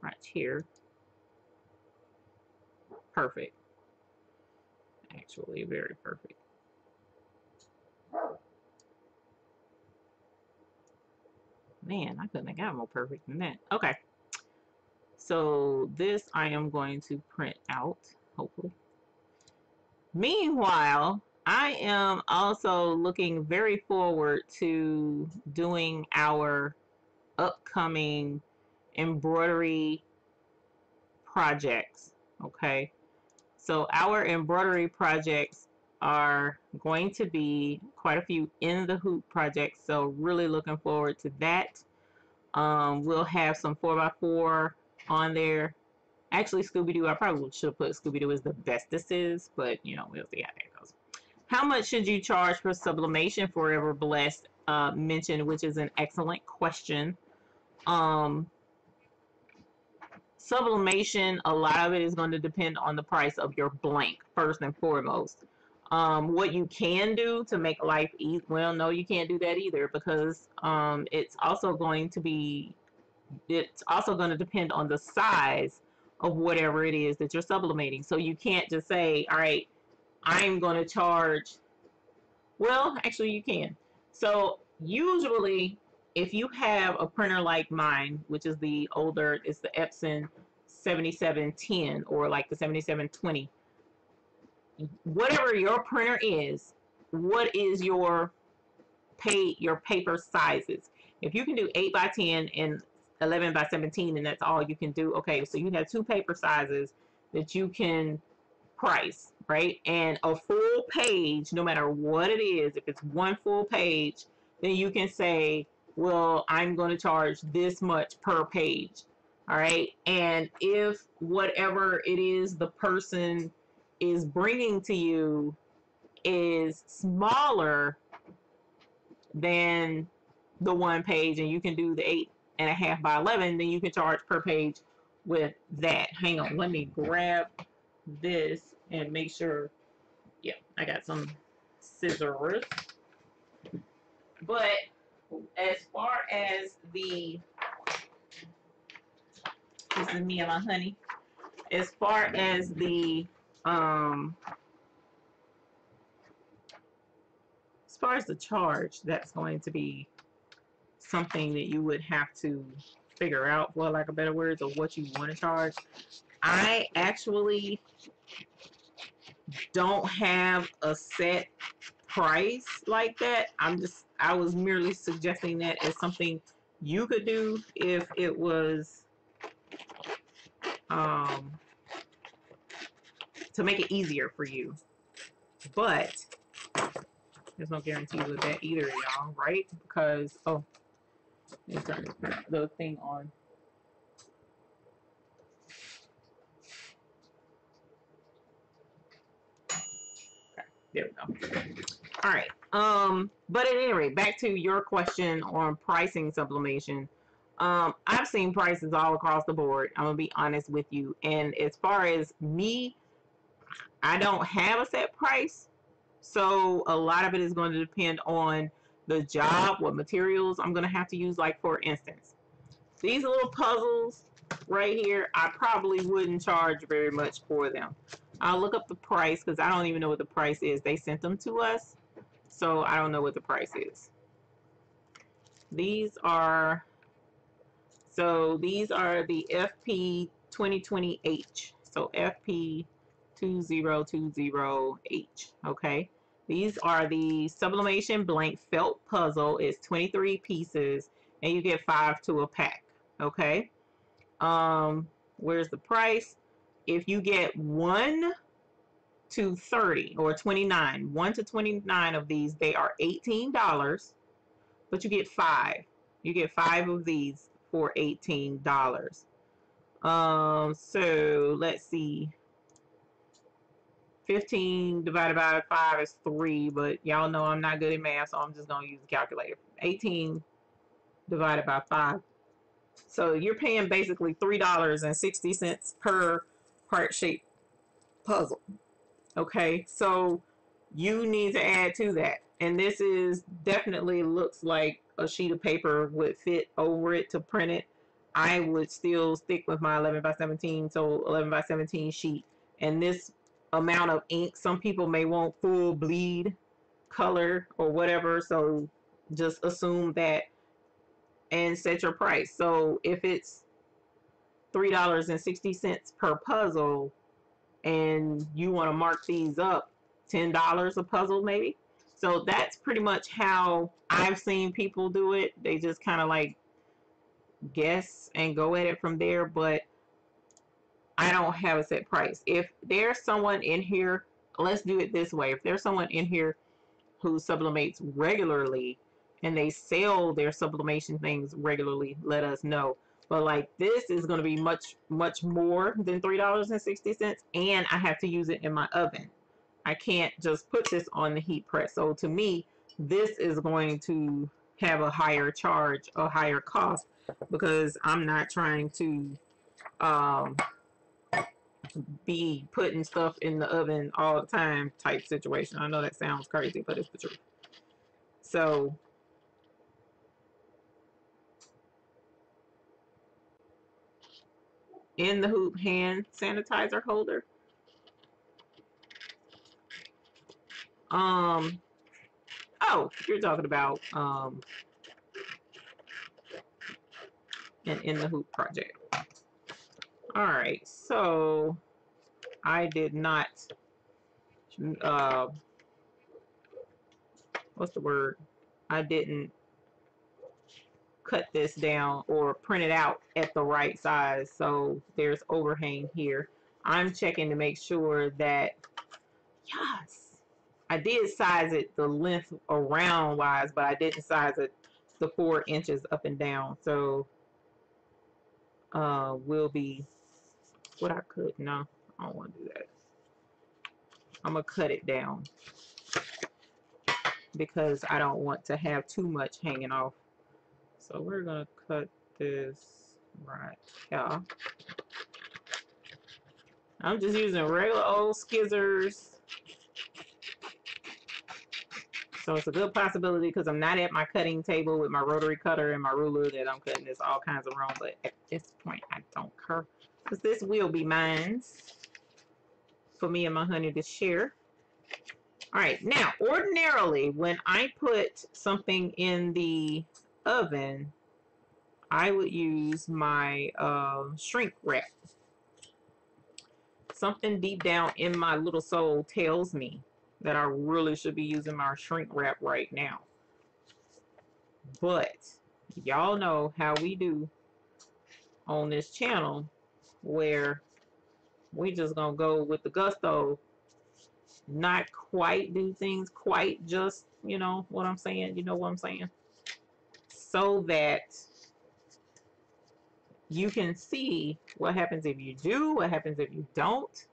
right here. Perfect. Actually, very perfect. Man, I couldn't have got more perfect than that. Okay. So this I am going to print out, hopefully. Meanwhile, I am also looking very forward to doing our upcoming embroidery projects, okay? So our embroidery projects are going to be quite a few in the hoop projects, so really looking forward to that. We'll have some 4x4 on there. Actually, Scooby-Doo, I probably should put Scooby-Doo as the best this is, but, you know, we'll see how that goes. How much should you charge for sublimation? Forever Blessed mentioned, which is an excellent question. Sublimation, a lot of it is going to depend on the price of your blank, first and foremost. What you can do to make life easy, well, no, you can't do that either, because it's also going to depend on the size of whatever it is that you're sublimating. So you can't just say, all right, I'm going to charge, well, actually you can. So usually if you have a printer like mine, which is the older, it's the Epson 7710 or like the 7720, whatever your printer is, what is your paper sizes? If you can do 8x10 and 11x17 and that's all you can do, okay, so you have two paper sizes that you can price. right? And a full page, no matter what it is, if it's one full page, then you can say, well, I'm going to charge this much per page, all right? And if whatever it is the person is bringing to you is smaller than the one page, and you can do the 8.5 by 11, then you can charge per page with that. Hang on, let me grab this and make sure. Yeah, I got some scissors. But as far as the, this is me and my honey, as far as the as far as the charge, that's going to be something that you would have to figure out, for lack of better words, or what you want to charge. I actually don't have a set price like that. I was merely suggesting that as something you could do if it was to make it easier for you. But there's no guarantee with that either, y'all, right? Because, oh, let me turn the thing on. There we go. All right. But at any rate, back to your question on pricing sublimation. I've seen prices all across the board. I'm going to be honest with you. And as far as me, I don't have a set price. So a lot of it is going to depend on the job, what materials I'm going to have to use. Like, for instance, these little puzzles right here, I probably wouldn't charge very much for them. I'll look up the price because I don't even know what the price is. They sent them to us, so I don't know what the price is. These are, so these are the FP 2020H. So FP 2020H. Okay. These are the sublimation blank felt puzzle. It's 23 pieces and you get 5 to a pack. Okay. Where's the price? If you get 1 to 29 of these, they are $18, but you get 5. You get 5 of these for $18. So let's see. 15 divided by 5 is 3, but y'all know I'm not good at math, so I'm just going to use the calculator. 18 divided by 5. So you're paying basically $3.60 per heart-shaped puzzle. Okay, so you need to add to that. And this is definitely looks like a sheet of paper would fit over it to print it. I would still stick with my 11 by 17, so 11 by 17 sheet. And this amount of ink, some people may want full bleed color or whatever, so just assume that and set your price. So if it's $3.60 per puzzle and you want to mark these up $10 a puzzle maybe, so that's pretty much how I've seen people do it. They just kind of like guess and go at it from there, but I don't have a set price. If there's someone in here, let's do it this way. If there's someone in here who sublimates regularly and they sell their sublimation things regularly, let us know. But like, this is going to be much, much more than $3.60, and I have to use it in my oven. I can't just put this on the heat press. So to me, this is going to have a higher charge, a higher cost, because I'm not trying to be putting stuff in the oven all the time type situation. I know that sounds crazy, but it's the truth. So in the hoop hand sanitizer holder, oh, you're talking about an in the hoop project. All right, so I did not, what's the word? I didn't cut this down or print it out at the right size. So there's overhang here. I'm checking to make sure that Yes. I did size it the length around wise, but I didn't size it the 4 inches up and down. So will be what I could. No, I don't want to do that. I'm going to cut it down because I don't want to have too much hanging off. So we're going to cut this right here. I'm just using regular old scissors. So it's a good possibility because I'm not at my cutting table with my rotary cutter and my ruler that I'm cutting this all kinds of wrong. But at this point, I don't care because this will be mine for me and my honey to share. All right, now ordinarily when I put something in the oven, I would use my shrink wrap. Something deep down in my little soul tells me that I really should be using my shrink wrap right now. But y'all know how we do on this channel where we just gonna go with the gusto, not quite do things quite just, you know what I'm saying? You know what I'm saying? So that you can see what happens if you do, what happens if you don't.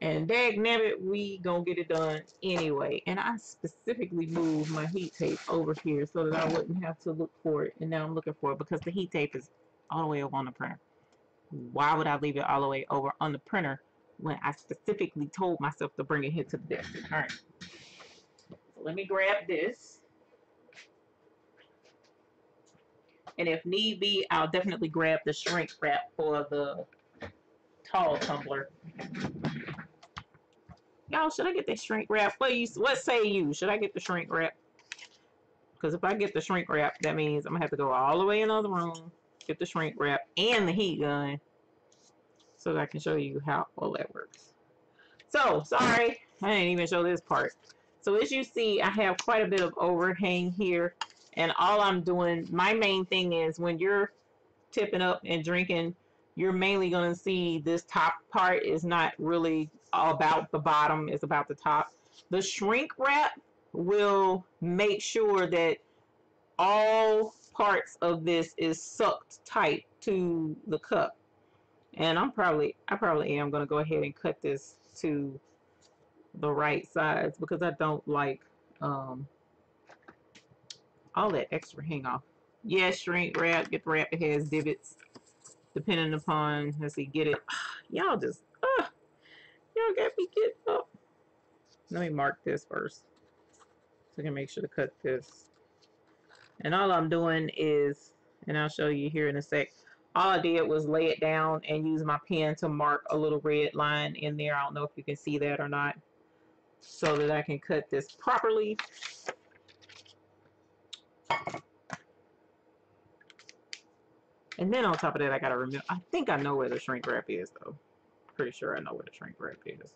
And dagnabbit, we gonna get it done anyway. And I specifically moved my heat tape over here so that I wouldn't have to look for it. And now I'm looking for it because the heat tape is all the way up on the printer. Why would I leave it all the way over on the printer when I specifically told myself to bring it here to the desk? All right. So let me grab this. And if need be, I'll definitely grab the shrink wrap for the tall tumbler. Y'all, should I get the shrink wrap? What say you? Should I get the shrink wrap? Because if I get the shrink wrap, that means I'm going to have to go all the way in the other room, get the shrink wrap and the heat gun so that I can show you how all that works. So, sorry, I didn't even show this part. So as you see, I have quite a bit of overhang here. And all I'm doing, my main thing is when you're tipping up and drinking, you're mainly going to see this top part is not really about the bottom. It's about the top. The shrink wrap will make sure that all parts of this is sucked tight to the cup. And I probably am going to go ahead and cut this to the right sides because I don't like all that extra hang off. Yes, shrink wrap. Get the wrap that has divots. Depending upon, let's see, get it. Y'all just, y'all got me get up. Let me mark this first so I can make sure to cut this. And all I'm doing is, and I'll show you here in a sec, all I did was lay it down and use my pen to mark a little red line in there. I don't know if you can see that or not. So that I can cut this properly. And then on top of that, I gotta remember, I think I know where the shrink wrap is though. Pretty sure I know where the shrink wrap is.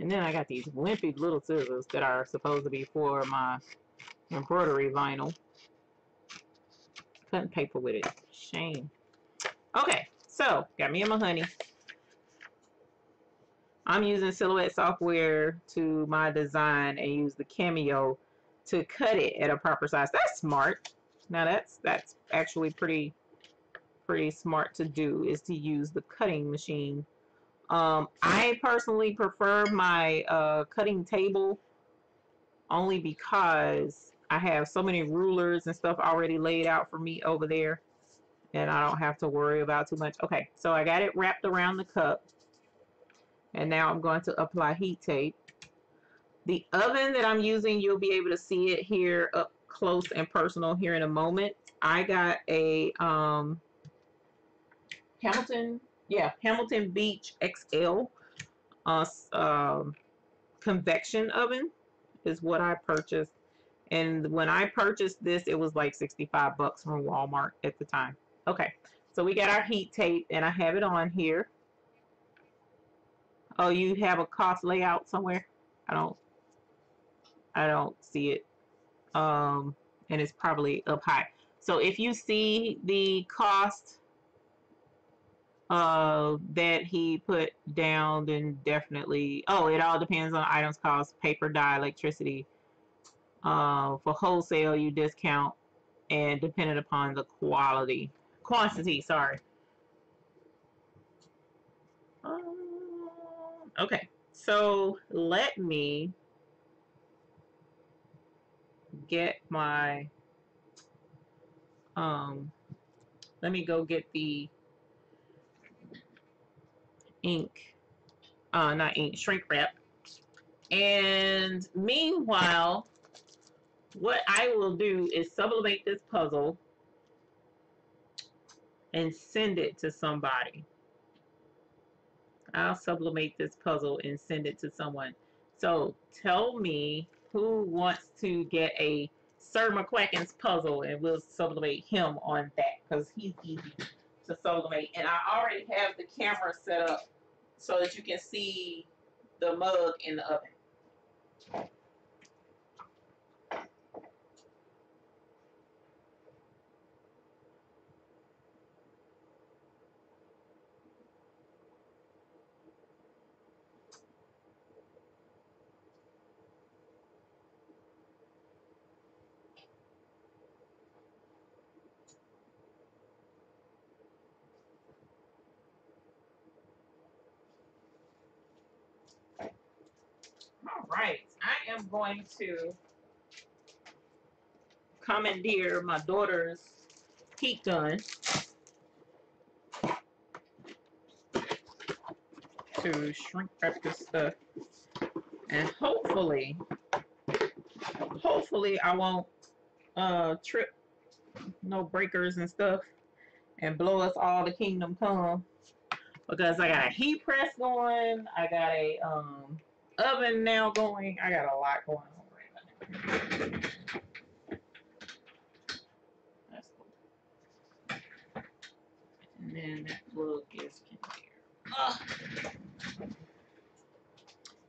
And then I got these wimpy little scissors that are supposed to be for my embroidery vinyl. Cutting paper with it. Shame. Okay, so got me and my honey. I'm using Silhouette software to my design and use the Cameo to cut it at a proper size. That's smart. Now that's actually pretty smart to do, is to use the cutting machine. I personally prefer my cutting table only because I have so many rulers and stuff already laid out for me over there. And I don't have to worry about too much. Okay, so I got it wrapped around the cup. And now I'm going to apply heat tape. The oven that I'm using, you'll be able to see it here up close and personal here in a moment. I got a Hamilton Beach XL convection oven is what I purchased. And when I purchased this, it was like $65 from Walmart at the time. Okay, so we got our heat tape, and I have it on here. Oh, you have a cost layout somewhere? I don't. I don't see it, and it's probably up high. So if you see the cost that he put down, then definitely, oh, it all depends on items cost, paper, dye, electricity. For wholesale, you discount, and dependent upon the quantity, sorry. Okay, so let me get my, let me go get the ink, not ink, shrink wrap. And meanwhile, what I will do is sublimate this puzzle and send it to somebody. I'll sublimate this puzzle and send it to someone. So tell me who wants to get a Sir McQuacken's puzzle, and we'll sublimate him on that because he's easy to sublimate. And I already have the camera set up so that you can see the mug in the oven. Right, I am going to commandeer my daughter's heat gun to shrink wrap this stuff, and hopefully I won't trip no breakers and stuff and blow us all to Kingdom Come, because I got a heat press going, I got a oven now going. I got a lot going on right now. That's cool. And then that plug is in there.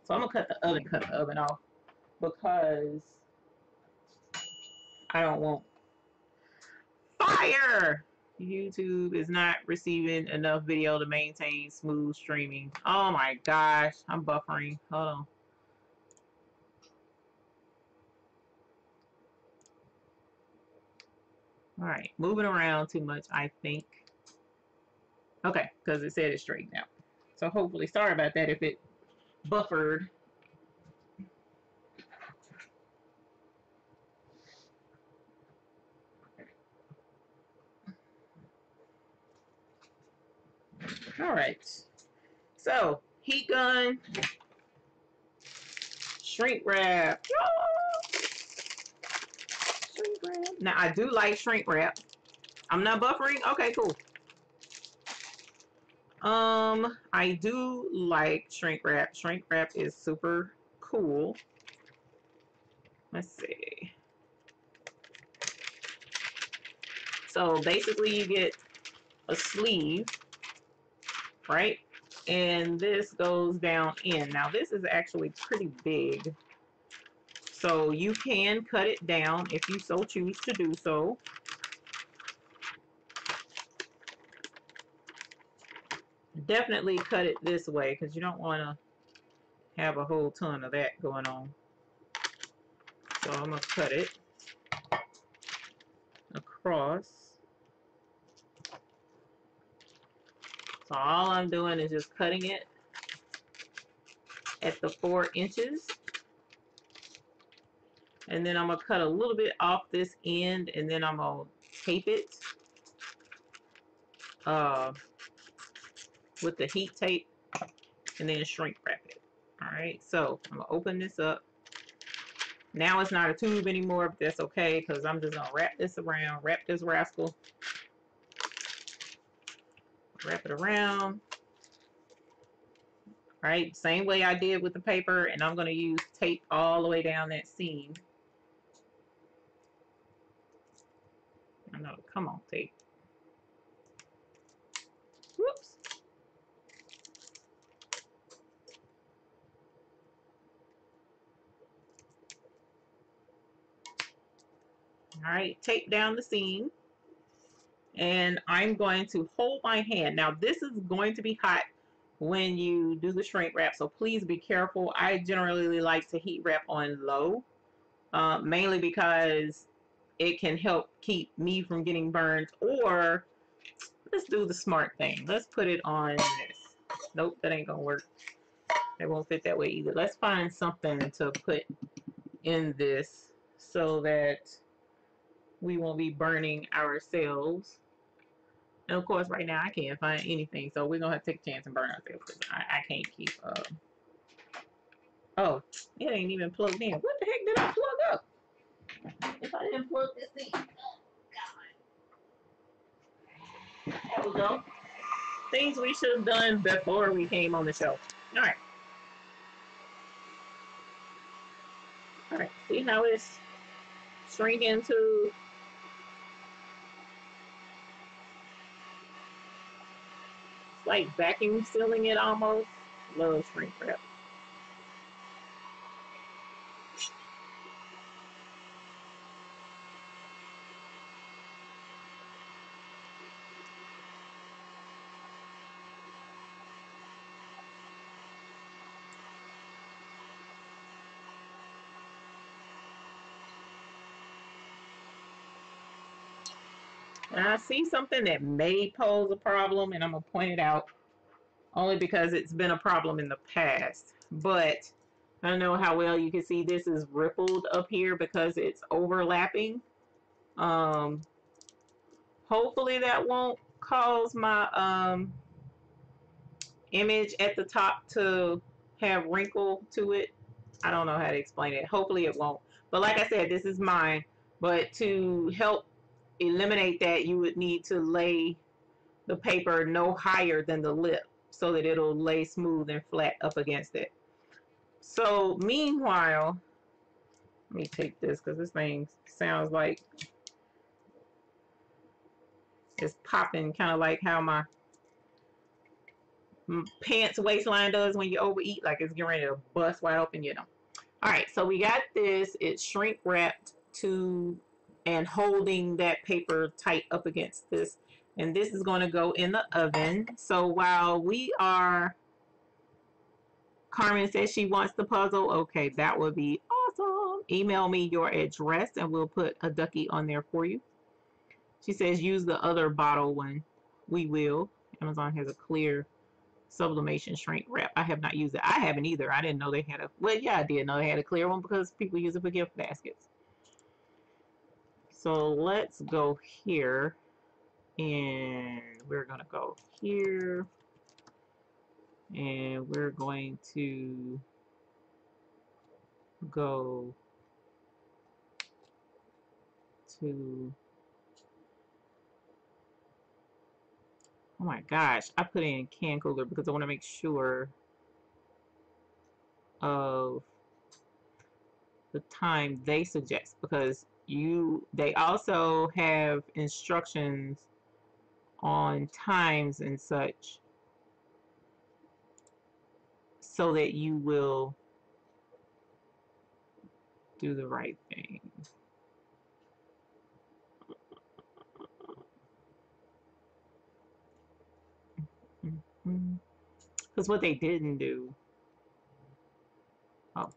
So I'm gonna cut the oven off because I don't want fire. YouTube is not receiving enough video to maintain smooth streaming. Oh my gosh, I'm buffering. Hold on. All right, moving around too much, I think. Okay, because it said it straight now. So hopefully, sorry about that if it buffered. All right, so heat gun, shrink wrap. Shrink wrap. Now I do like shrink wrap. I'm not buffering. Okay, cool. I do like shrink wrap. Shrink wrap is super cool. Let's see. So basically, you get a sleeve. Right, and this goes down in. Now this is actually pretty big, so you can cut it down if you so choose to do so. Definitely cut it this way because you don't want to have a whole ton of that going on. So I'm gonna cut it across. So all I'm doing is just cutting it at the 4 inches. And then I'm going to cut a little bit off this end, and then I'm going to tape it with the heat tape and then shrink wrap it. Alright, so I'm going to open this up. Now it's not a tube anymore, but that's okay because I'm just going to wrap this around, wrap this rascal. Wrap it around, right? Same way I did with the paper, and I'm going to use tape all the way down that seam. I know, come on, tape. Whoops. All right, tape down the seam, and I'm going to hold my hand. Now this is going to be hot when you do the shrink wrap, so please be careful. I generally like to heat wrap on low, mainly because it can help keep me from getting burned. Or let's do the smart thing. Let's put it on this. Nope, that ain't gonna work. It won't fit that way either. Let's find something to put in this so that we won't be burning ourselves. And of course, right now I can't find anything, so we're gonna have to take a chance and burn ourselves. I can't keep up. Oh, it ain't even plugged in. What the heck did I plug up? If I didn't plug this in, oh God. There we go. Things we should have done before we came on the show. All right. All right. See how it's shrinking to. It's like vacuum sealing it almost. Love shrink wrap. I see something that may pose a problem, and I'm going to point it out only because it's been a problem in the past. But I don't know how well you can see this is rippled up here because it's overlapping. Hopefully that won't cause my image at the top to have wrinkle to it. I don't know how to explain it. Hopefully it won't. But like I said, this is mine. But to help eliminate that, you would need to lay the paper no higher than the lip so that it'll lay smooth and flat up against it. So meanwhile, let me take this because this thing sounds like it's popping, kind of like how my pants waistline does when you overeat, like it's getting ready to bust wide open, you know. All right, so we got this. It's shrink wrapped to and holding that paper tight up against this. And this is going to go in the oven. So while we are, Carmen says she wants the puzzle. Okay, that would be awesome. Email me your address and we'll put a ducky on there for you. She says use the other bottle one. We will. Amazon has a clear sublimation shrink wrap. I have not used it. I haven't either. I didn't know they had a, well, yeah, I did know they had a clear one because people use it for gift baskets. So let's go here, and we're going to go here, and we're going to go to, oh my gosh, I put in can cooler because I want to make sure of the time they suggest, because they also have instructions on times and such so that you will do the right thing. Because what they didn't do, oh,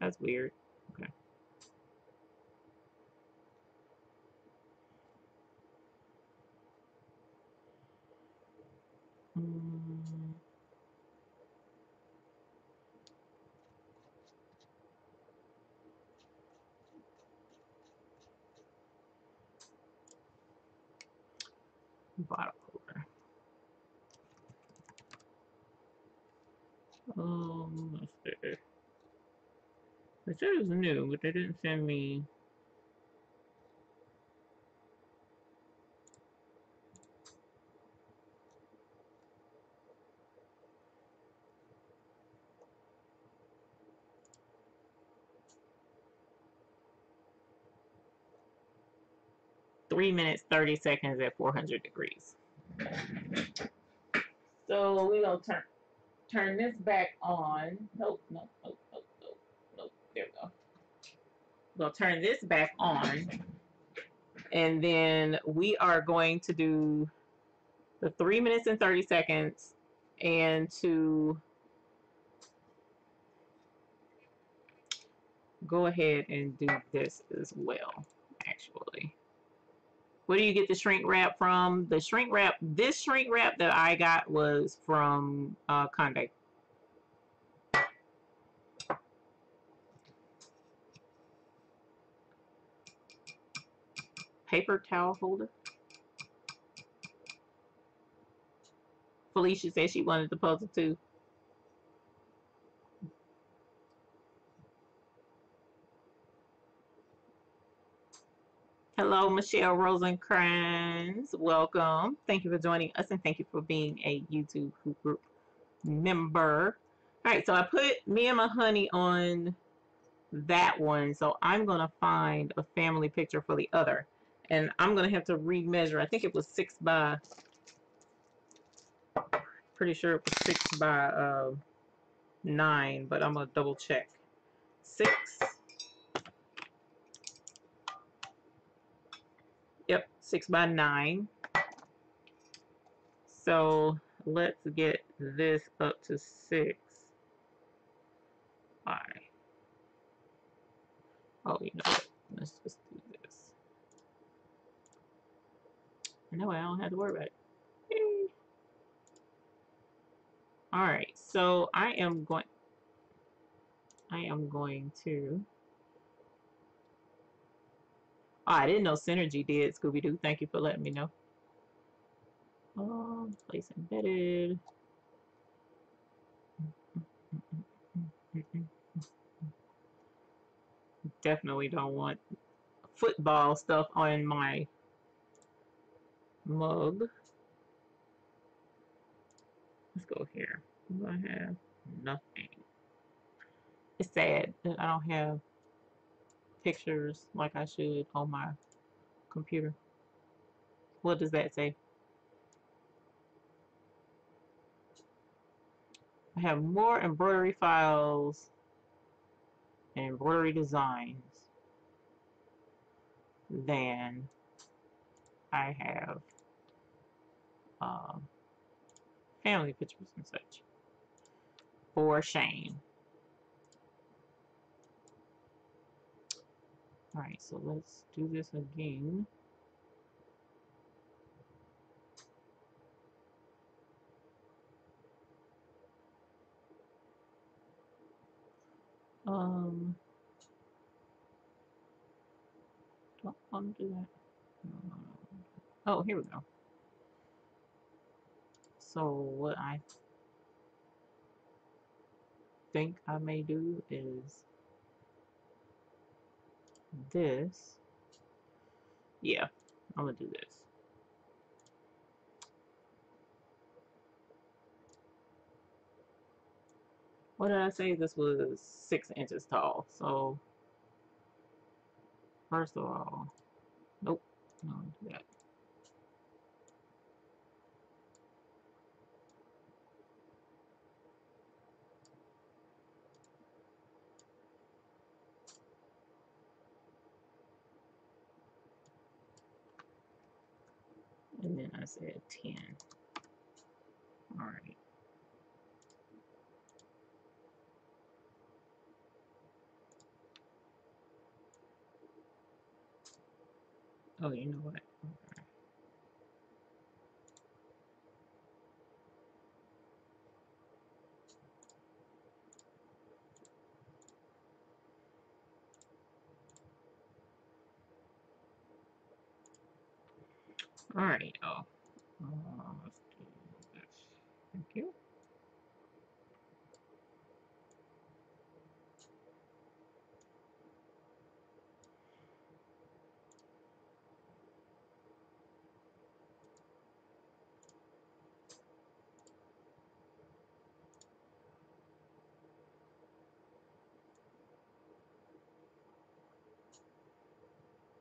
that's weird. Okay. Bottle holder. Let's see. It says new, but they didn't send me. "3 minutes, 30 seconds at 400 degrees. So we're going to turn this back on. Nope, nope, nope. There we go. going to turn this back on, and then we are going to do the 3 minutes and 30 seconds and to go ahead and do this as well, actually. Where do you get the shrink wrap from? The shrink wrap, this shrink wrap that I got was from Condé. Paper towel holder. Felicia said she wanted the puzzle too. Hello, Michelle Rosenkranz. Welcome. Thank you for joining us, and thank you for being a YouTube Hoop Group member. All right, so I put me and my honey on that one, so I'm going to find a family picture for the other. And I'm going to have to remeasure. I think it was 6 by... Pretty sure it was 6 by 9, but I'm going to double check. 6 by 9. So let's get this up to 6 by... Oh, you know what? Let's just do this. No, I don't have to worry about it. Yay. All right, so I am going to. Oh, I didn't know Synergy did, Scooby-Doo. Thank you for letting me know. Place embedded. Definitely don't want football stuff on my mug. Let's go here. Do I have nothing? It's sad that I don't have pictures like I should on my computer. What does that say? I have more embroidery files and embroidery designs than I have family pictures and such. For shame. Alright, so let's do this again. Don't want to do that. Oh, here we go. So what I think I may do is this. Yeah, I'm gonna do this. What did I say? This was 6 inches tall. So first of all, nope, I don't do that. And then I said 10. All right. Oh, you know what? Okay. All right, y'all. Let's do this. Thank you.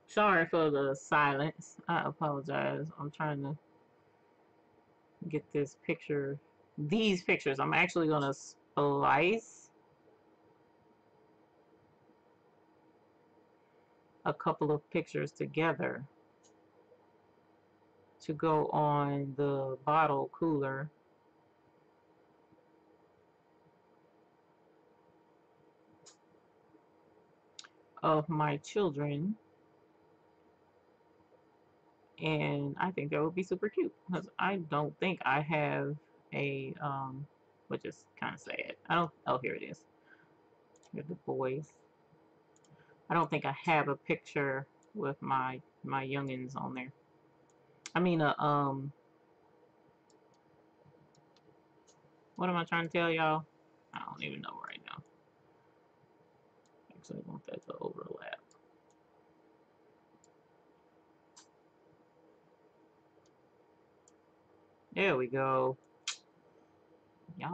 Sorry for the silence. I apologize. I'm trying to get this picture. These pictures. I'm actually going to splice. a couple of pictures together to go on the bottle cooler. Of my children, and I think that would be super cute because I don't think I have a which is kind of sad. I don't. Oh, here it is. Here are the boys. I don't think I have a picture with my youngins on there. I mean, what am I trying to tell y'all? I don't even know right now. So I want that to overlap. There we go. Yes.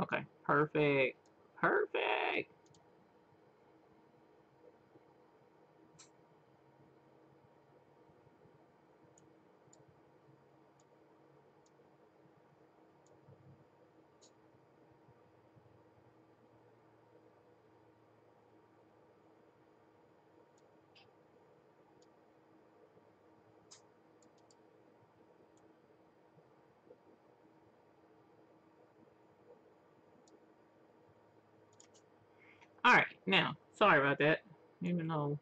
Okay, perfect. Perfect. Alright, now, sorry about that, even though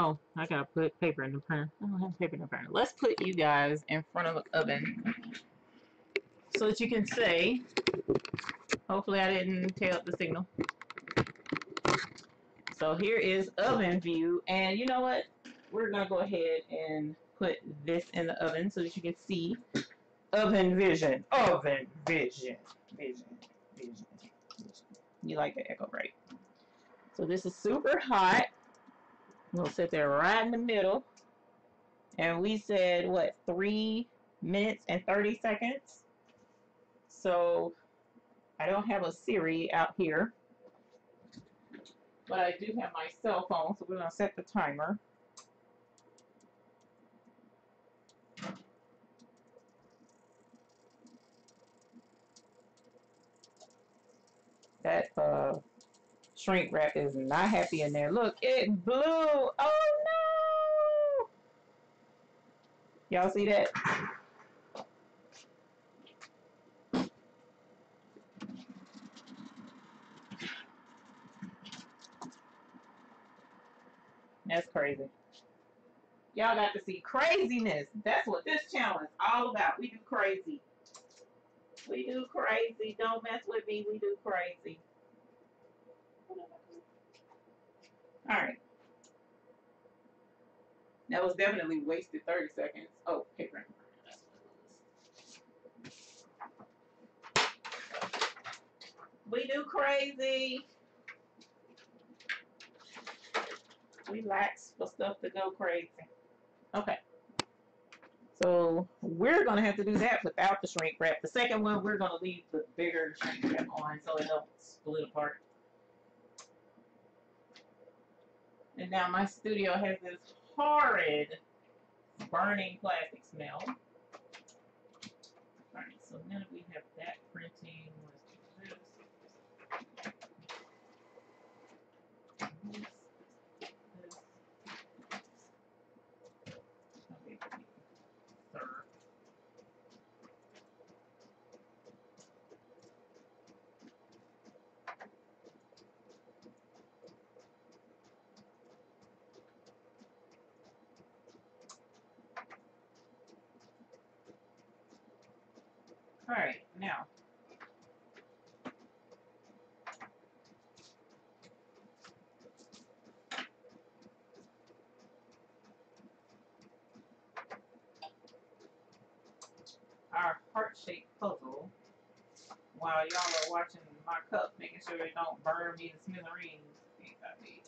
oh, I gotta put paper in the printer. I don't have paper in the printer. Let's put you guys in front of the oven so that you can say, hopefully I didn't tear up the signal. So here is oven view, and you know what? We're gonna go ahead and put this in the oven so that you can see oven vision. Oven vision. Vision. Vision. Vision. You like the echo, right? So this is super hot. We'll sit there right in the middle, and we said what, 3 minutes and 30 seconds. So I don't have a Siri out here, but I do have my cell phone, so we're gonna set the timer. That shrink wrap is not happy in there. Look, it blew. Oh no! Y'all see that? That's crazy. Y'all got to see craziness. That's what this channel is all about. We do crazy. We do crazy. Don't mess with me. We do crazy. Alright. That was definitely wasted 30 seconds. Oh, paper. We do crazy. We lax for stuff to go crazy. Okay. So we're going to have to do that without the shrink wrap. The second one, we're going to leave the bigger shrink wrap on so it don't split apart. And now my studio has this horrid burning plastic smell. Alright, so now that we have that printing, let's do this. This. Okay, third. All right, now our heart-shaped puzzle while y'all are watching my cup, making sure it don't burn me to smithereens. Think I need.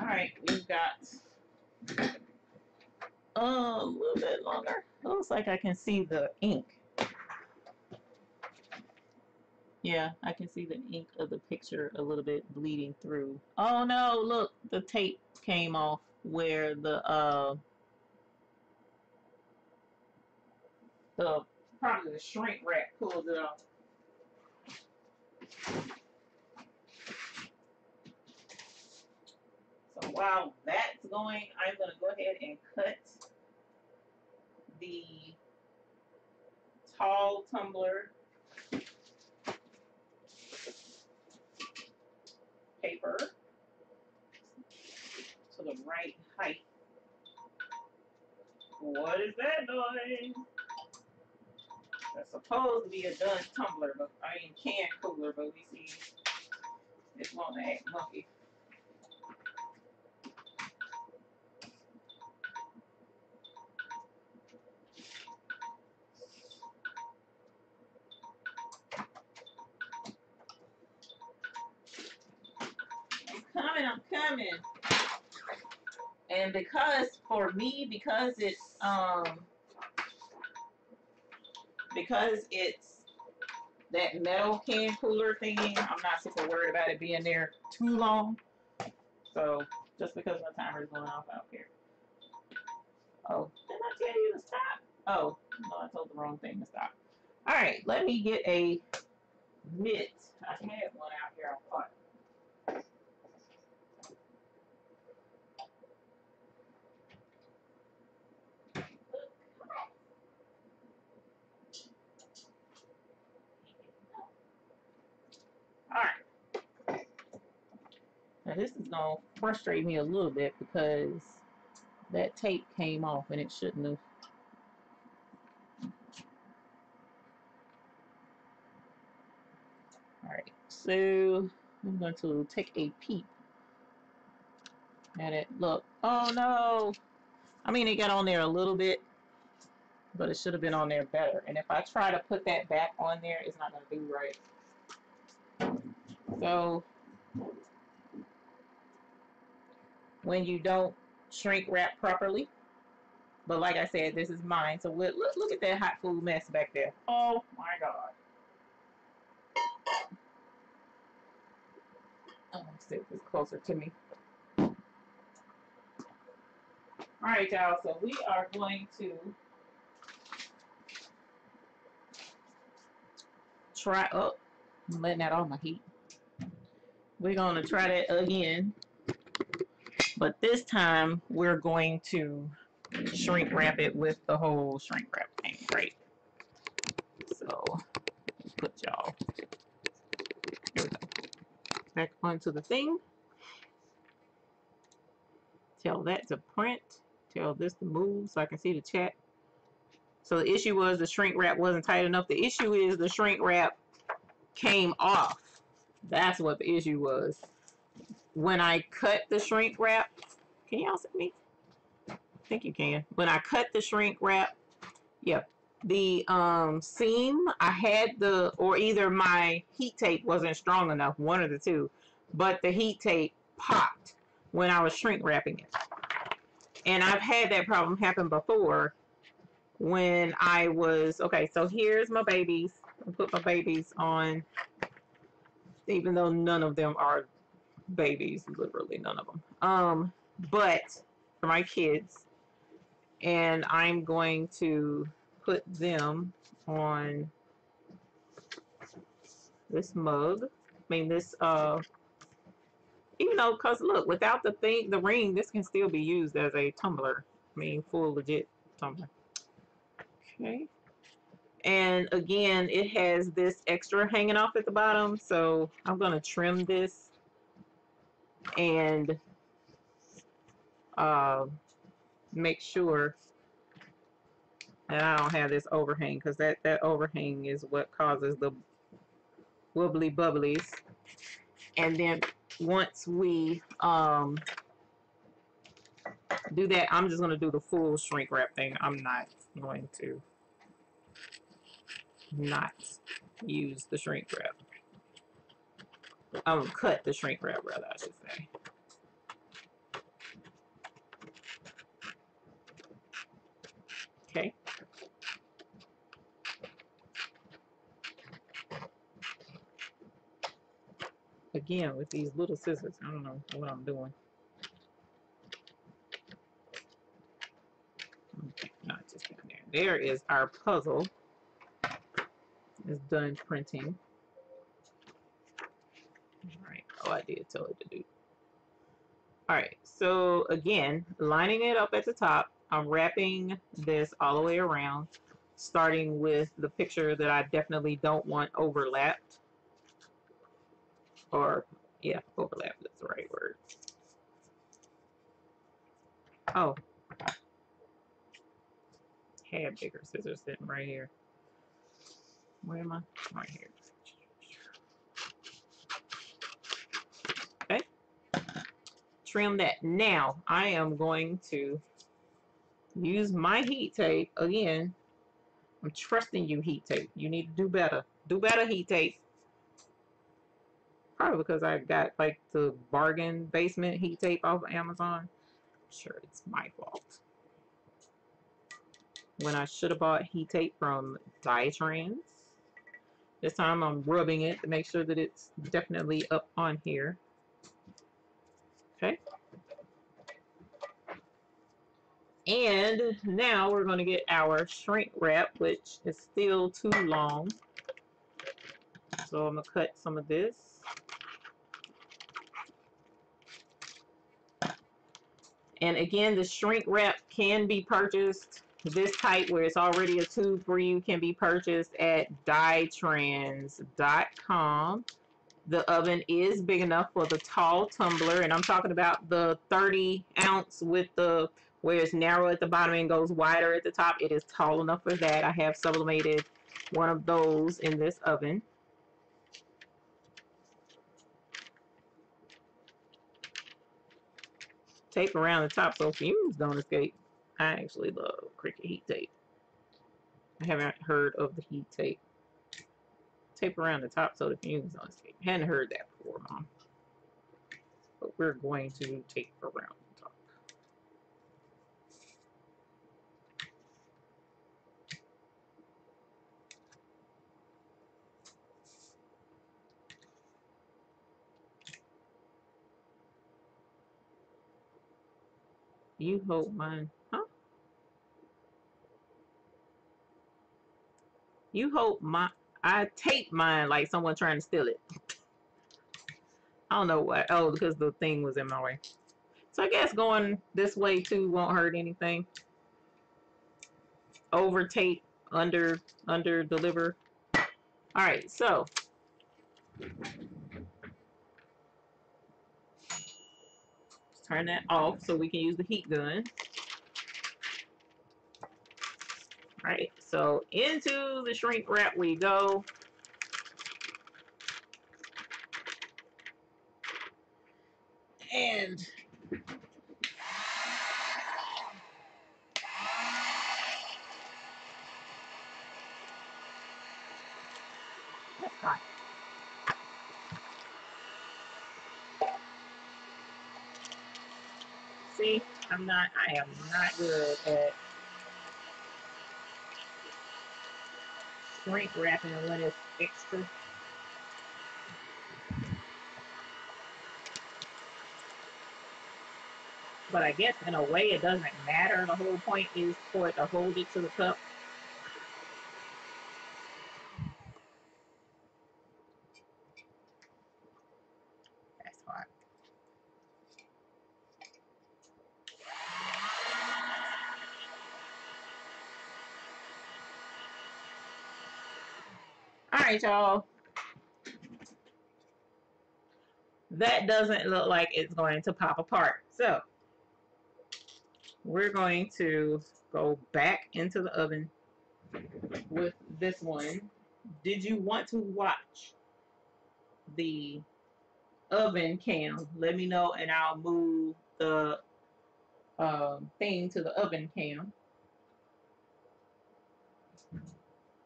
Alright, we've got a little bit longer. Looks like I can see the ink. Yeah, I can see the ink of the picture a little bit bleeding through. Oh no, look, the tape came off where the probably the shrink wrap pulled it off. So while that's going, I'm going to go ahead and cut the tall tumbler paper to the right height. What is that noise? That's supposed to be a done tumbler, but I mean can cooler, but we see it's going to act monkey. I'm coming. And because for me, because it's that metal can cooler thingy, I'm not super worried about it being there too long. So just because my timer's going off, I don't care. Oh, did I tell you to stop? Oh, no, I told the wrong thing to stop. All right, let me get a mitt. I had one out here, I thought. Alright, now this is going to frustrate me a little bit because that tape came off and it shouldn't have. Alright, so I'm going to take a peep at it. Look, oh no! I mean, it got on there a little bit, but it should have been on there better. And if I try to put that back on there, it's not going to be right. So when you don't shrink wrap properly, but like I said, this is mine. So look at that hot food mess back there. Oh my God. Oh, let's see if it's closer to me. All right, y'all. So we are going to try up. I'm letting out all my heat. We're going to try that again, but this time we're going to shrink wrap it with the whole shrink wrap thing, right? So put y'all back onto the thing. Tell that to print. Tell this to move so I can see the chat. So the issue was the shrink wrap wasn't tight enough. The issue is the shrink wrap came off. That's what the issue was. When I cut the shrink wrap, can y'all see me? I think you can. When I cut the shrink wrap, yep, the seam, I had the, or either my heat tape wasn't strong enough, one of the two, but the heat tape popped when I was shrink wrapping it. And I've had that problem happen before when I was, okay, so here's my babies. I put my babies on, even though none of them are babies, literally none of them. But for my kids, and I'm going to put them on this mug. I mean, this, even though, because look, without the thing, the ring, this can still be used as a tumbler. I mean, full legit tumbler. Okay. And again, it has this extra hanging off at the bottom. So I'm going to trim this and make sure that I don't have this overhang, because that overhang is what causes the wibbly bubblies. And then once we do that, I'm just going to do the full shrink wrap thing. I'm not going to not use the shrink wrap. I will cut the shrink wrap, rather, I should say. Okay. Again, with these little scissors, I don't know what I'm doing. Okay, not just down there. There is our puzzle. It's done printing. Alright, oh, I did tell it to do. Alright, so again, lining it up at the top, I'm wrapping this all the way around, starting with the picture that I definitely don't want overlapped. Or, yeah, overlap is the right word. Oh. Had bigger scissors sitting right here. Where am I? Right here. Okay. Trim that. Now, I am going to use my heat tape. Again, I'm trusting you, heat tape. You need to do better. Do better, heat tape. Probably because I got like the bargain basement heat tape off of Amazon. I'm sure it's my fault. When I should have bought heat tape from DyeTrans. This time I'm rubbing it to make sure that it's definitely up on here. Okay. And now we're going to get our shrink wrap, which is still too long. So I'm going to cut some of this. And again, the shrink wrap can be purchased. This type where it's already a tube for you can be purchased at DyeTrans.com. The oven is big enough for the tall tumbler, and I'm talking about the 30-ounce with the where it's narrow at the bottom and goes wider at the top. It is tall enough for that. I have sublimated one of those in this oven. Tape around the top so fumes don't escape. I actually love Cricut heat tape. I haven't heard of the heat tape. Tape around the top so the fumes don't escape. Hadn't heard that before, Mom. But we're going to tape around the top. You hold mine. You hope my, I tape mine like someone trying to steal it. I don't know why. Oh, because the thing was in my way. So I guess going this way too won't hurt anything. Over tape, under deliver. All right, so. Let's turn that off so we can use the heat gun. All right, so into the shrink wrap we go. And see, I am not good at shrink wrapping when it's extra. But I guess in a way it doesn't matter. The whole point is for it to hold it to the cup. Alright, y'all. That doesn't look like it's going to pop apart. So we're going to go back into the oven with this one. Did you want to watch the oven cam? Let me know and I'll move the thing to the oven cam.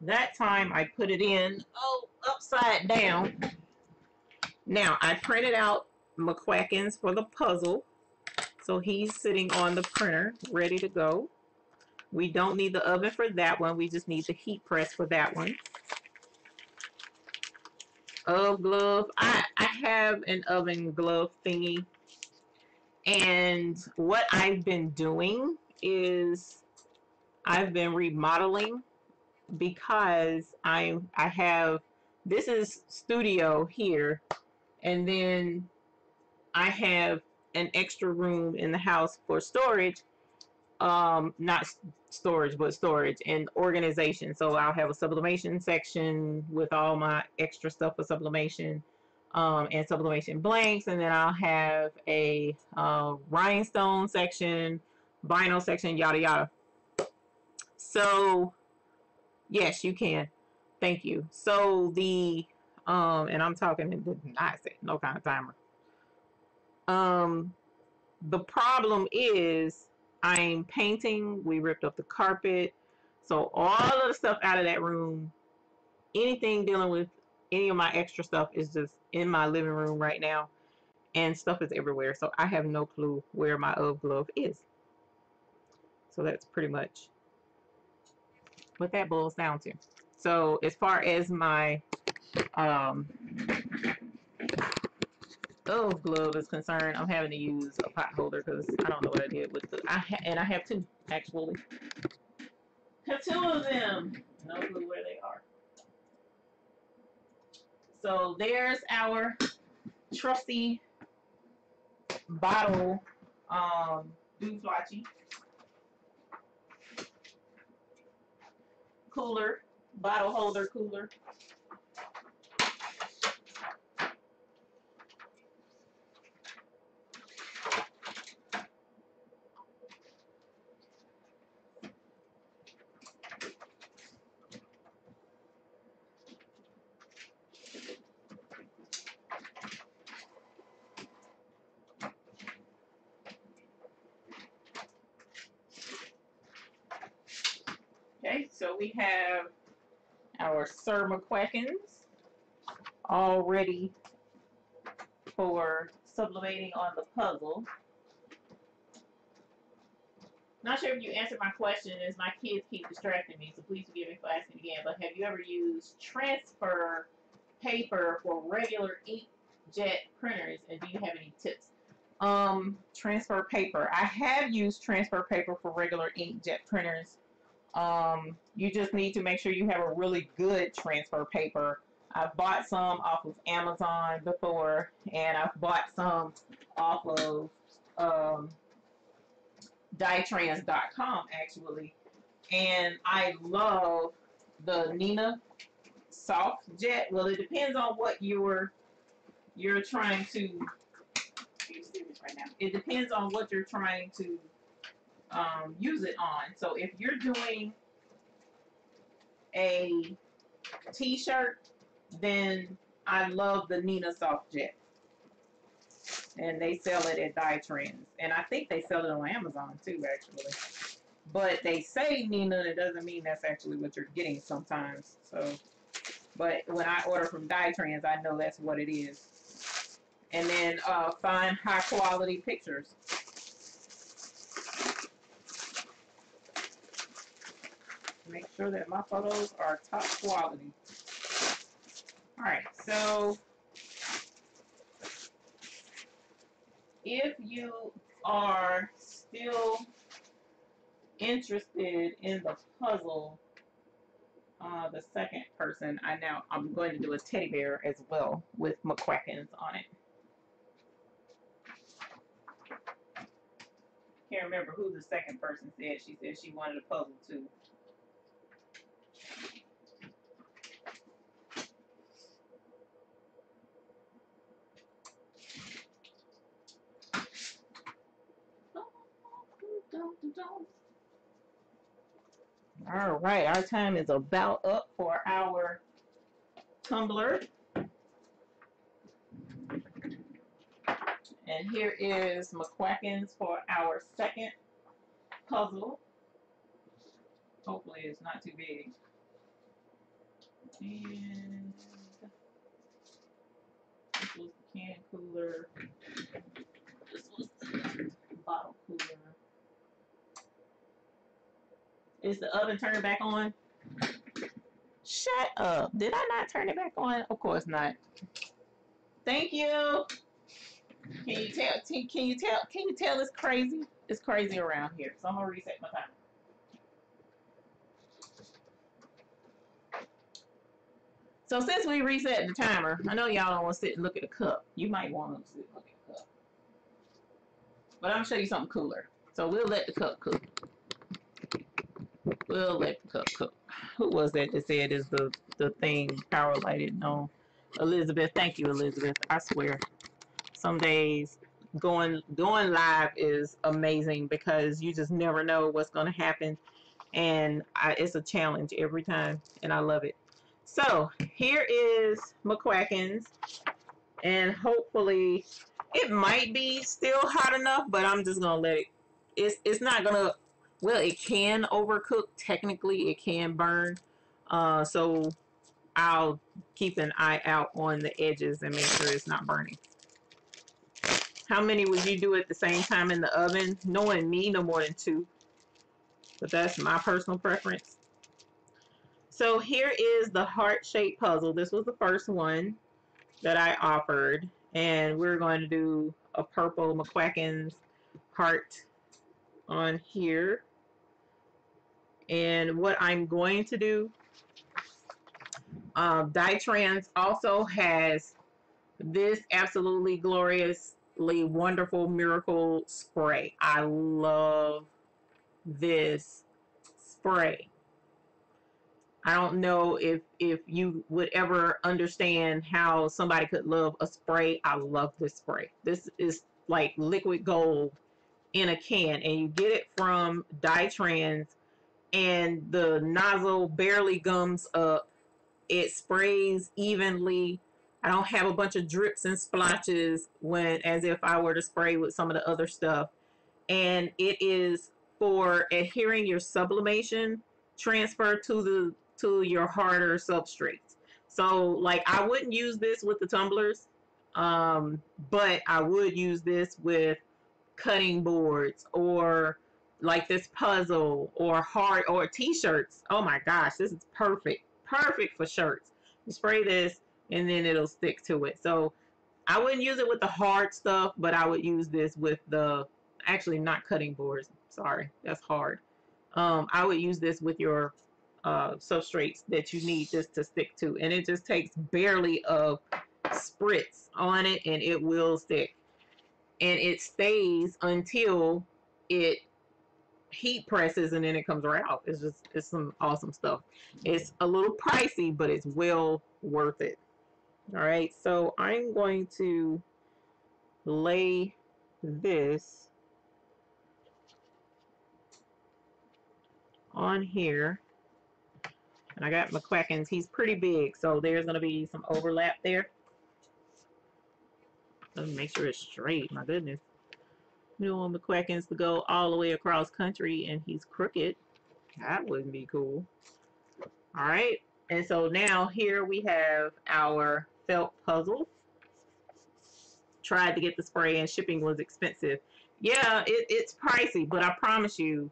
That time I put it in upside down. Now I printed out McQuacken's for the puzzle, so he's sitting on the printer ready to go. We don't need the oven for that one. We just need the heat press for that one. Glove. I have an oven glove thingy, and what I've been doing is I've been remodeling, because I have, this is studio here, and then I have an extra room in the house for storage, not storage but storage and organization. So I'll have a sublimation section with all my extra stuff for sublimation, and sublimation blanks, and then I'll have a rhinestone section, vinyl section, yada yada. So yes, you can. Thank you. So the, and I'm talking, it did not say no kind of timer. The problem is I'm painting. We ripped up the carpet. So all of the stuff out of that room, anything dealing with any of my extra stuff is just in my living room right now. And stuff is everywhere. So I have no clue where my glove is. So that's pretty much what that boils down to. So as far as my glove is concerned, I'm having to use a pot holder because I don't know what I did with the, and I have two, actually. I have two of them. No clue where they are. So there's our trusty bottle, Dooflochy cooler, bottle holder cooler. So we have our Sir McQuackins all ready for sublimating on the puzzle. Not sure if you answered my question, as my kids keep distracting me, so please forgive me for asking again, but have you ever used transfer paper for regular inkjet printers, and do you have any tips? Transfer paper. I have used transfer paper for regular inkjet printers. You just need to make sure you have a really good transfer paper. I've bought some off of Amazon before, and I've bought some off of DyeTrans.com actually, and I love the Nina Soft Jet. Well, it depends on what you're trying to. You're serious right now. It depends on what you're trying to use it on. So if you're doing a t-shirt, then I love the Nina Soft Jet, and they sell it at DyeTrans, and I think they sell it on Amazon too actually, but they say Nina, it doesn't mean that's actually what you're getting sometimes. So, but when I order from DyeTrans, I know that's what it is. And then find high quality pictures. Make sure that my photos are top quality. Alright, so if you are still interested in the puzzle, the second person, I'm going to do a teddy bear as well with McQuackens on it. Can't remember who the second person said. She said she wanted a puzzle too. All right, our time is about up for our tumbler. And here is McQuacken's for our second puzzle. Hopefully it's not too big. And this was the can cooler. This was the bottle cooler. Is the oven turned back on? Shut up. Did I not turn it back on? Of course not. Thank you. Can you tell it's crazy? It's crazy around here. So I'm gonna reset my timer. So since we reset the timer, I know y'all don't want to sit and look at a cup. You might want to sit and look at a cup. But I'm gonna show you something cooler. So we'll let the cup cook. We'll let the cup cook. Who was that said is the thing power lighted? No. Elizabeth, thank you, Elizabeth. I swear. Some days going live is amazing because you just never know what's going to happen, and it's a challenge every time, and I love it. So here is McQuacken's, and hopefully it might be still hot enough, but I'm just gonna let it. It's not gonna. Well, it can overcook. Technically, it can burn. So I'll keep an eye out on the edges and make sure it's not burning. How many would you do at the same time in the oven? Knowing me, no more than two. But that's my personal preference. So here is the heart-shaped puzzle. This was the first one that I offered. And we're going to do a purple McQuacken's heart on here. And what I'm going to do, DyeTrans also has this absolutely glorious wonderful miracle spray. I love this spray. I don't know if you would ever understand how somebody could love a spray. I love this spray. This is like liquid gold in a can, and you get it from DyeTrans, and the nozzle barely gums up. It sprays evenly. I don't have a bunch of drips and splotches as if I were to spray with some of the other stuff. And it is for adhering your sublimation transfer to your harder substrates. So like I wouldn't use this with the tumblers, but I would use this with cutting boards or like this puzzle or t-shirts. Oh my gosh, this is perfect. Perfect for shirts. You spray this, and then it'll stick to it. So I wouldn't use it with the hard stuff, but I would use this with the, actually not cutting boards. Sorry, that's hard. I would use this with your substrates that you need just to stick to. And it just takes barely of spritz on it, and it will stick. And it stays until it heat presses, and then it comes right off. It's just, it's some awesome stuff. It's a little pricey, but it's well worth it. All right, so I'm going to lay this on here. And I got McQuacken's. He's pretty big, so there's going to be some overlap there. Let me make sure it's straight. My goodness. We don't want McQuacken's to go all the way across country and he's crooked. That wouldn't be cool. All right. And so now here we have our felt puzzle. Tried to get the spray and shipping was expensive. Yeah, it's pricey, but I promise you,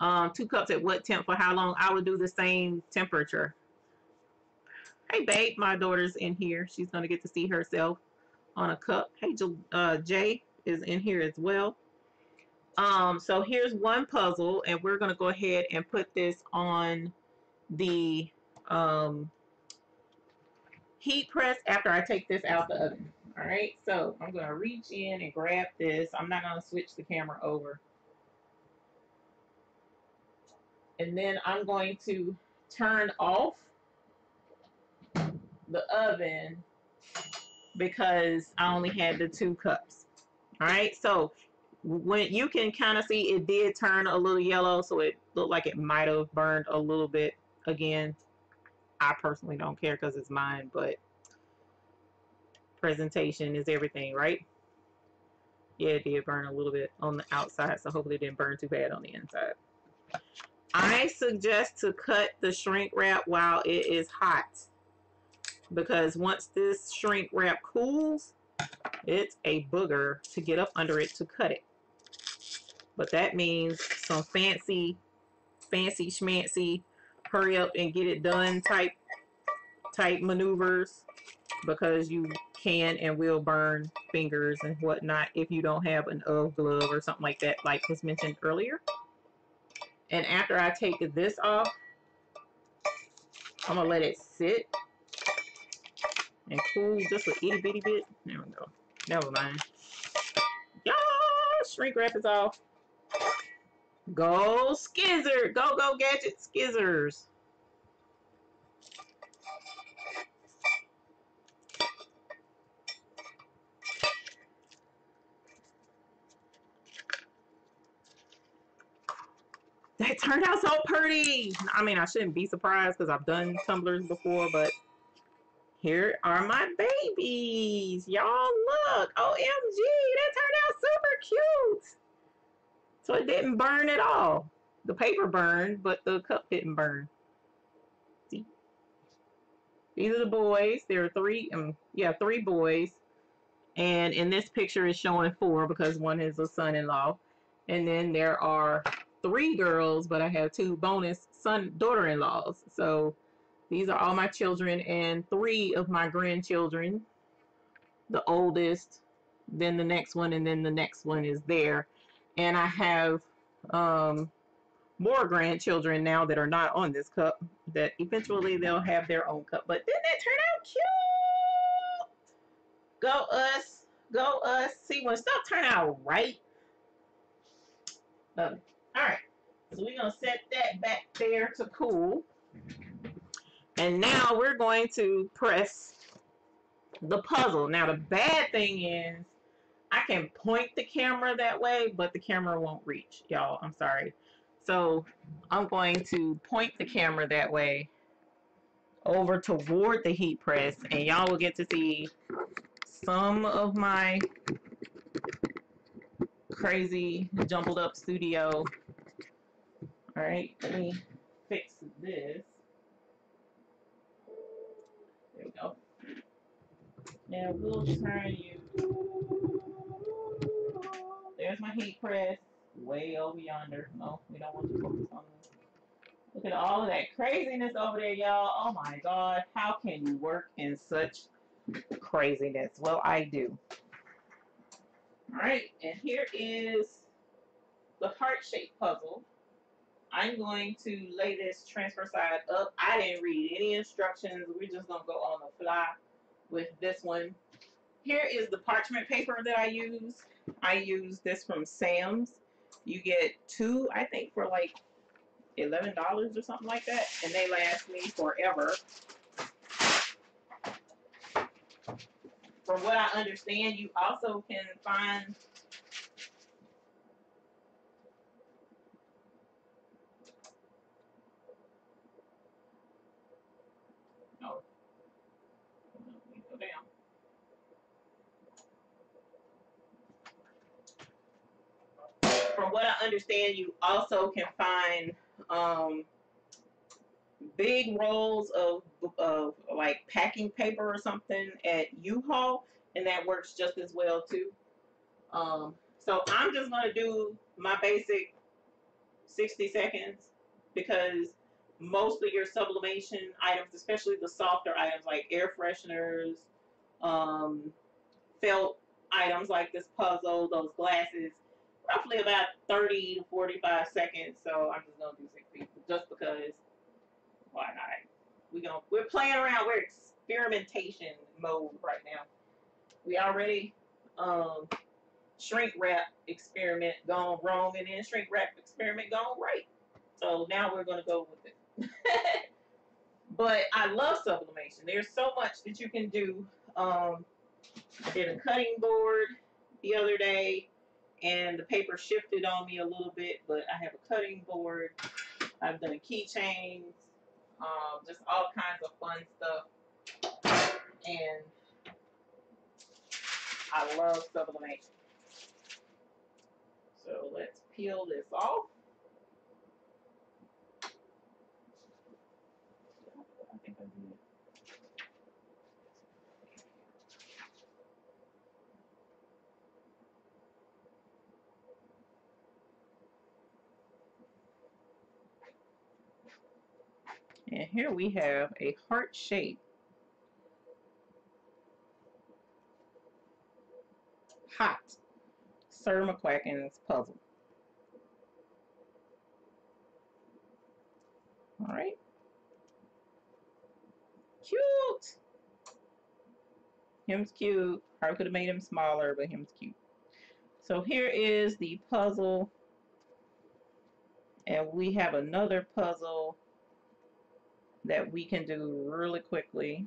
2 cups at what temp for how long? I would do the same temperature. Hey, babe, my daughter's in here. She's going to get to see herself on a cup. Hey, Jay is in here as well. So here's one puzzle, and we're going to go ahead and put this on the heat press after I take this out the oven. All right, so I'm going to reach in and grab this. I'm not going to switch the camera over. And then I'm going to turn off the oven because I only had the 2 cups. All right, so when you can kind of see it did turn a little yellow, so it looked like it might have burned a little bit. Again, I personally don't care because it's mine, but presentation is everything, right? Yeah, it did burn a little bit on the outside, so hopefully it didn't burn too bad on the inside. I suggest to cut the shrink wrap while it is hot, because once this shrink wrap cools, it's a booger to get up under it to cut it. But that means some fancy schmancy hurry up and get it done type maneuvers, because you can and will burn fingers and whatnot if you don't have an UGG glove or something like that, like was mentioned earlier. And after I take this off, I'm gonna let it sit and cool just a itty bitty bit. There we go. Never mind. Y'all, shrink wrap is off. Go Skizzard. Go Gadget Skizzers. That turned out so pretty. I mean, I shouldn't be surprised because I've done tumblers before, but here are my babies. Y'all look. OMG, that turned out super cute. So it didn't burn at all. The paper burned, but the cup didn't burn. See? These are the boys. There are three boys. And in this picture is showing four because one is a son-in-law. And then there are three girls, but I have two bonus daughter-in-laws. So these are all my children and three of my grandchildren. The oldest, then the next one, and then the next one is there. And I have more grandchildren now that are not on this cup, that eventually they'll have their own cup. But didn't that turn out cute? Go us. Go us. See, when stuff turn out right. All right, so we're going to set that back there to cool. And now we're going to press the puzzle. Now, the bad thing is I can point the camera that way, but the camera won't reach, y'all. I'm sorry. So I'm going to point the camera that way over toward the heat press, and y'all will get to see some of my crazy jumbled up studio. All right, let me fix this. There we go. Now we'll turn you. There's my heat press way over yonder. No, we don't want to focus on this. Look at all of that craziness over there, y'all. Oh my God, how can you work in such craziness? Well, I do. All right, and here is the heart-shaped puzzle. I'm going to lay this transfer side up. I didn't read any instructions. We're just going to go on the fly with this one. Here is the parchment paper that I use. I use this from Sam's. You get two, I think, for like $11 or something like that, and they last me forever. From what I understand, you also can find big rolls of like packing paper or something at U-Haul, and that works just as well too. So I'm just going to do my basic 60 seconds because most of your sublimation items, especially the softer items like air fresheners, felt items like this puzzle, those glasses, roughly about 30 to 45 seconds. So I'm just going to do 60 just because. Why not? We're playing around. We're experimentation mode right now. We already shrink wrap experiment gone wrong, and then shrink wrap experiment gone right. So now we're going to go with it. But I love sublimation. There's so much that you can do. I did a cutting board the other day. and the paper shifted on me a little bit, but I have a cutting board. I've done keychains, just all kinds of fun stuff, and I love sublimation. So let's peel this off. I think I did. And here we have a heart shape hot Sir McQuacken's puzzle. All right. Cute. Him's cute. Probably could have made him smaller, but him's cute. So here is the puzzle. And we have another puzzle that we can do really quickly.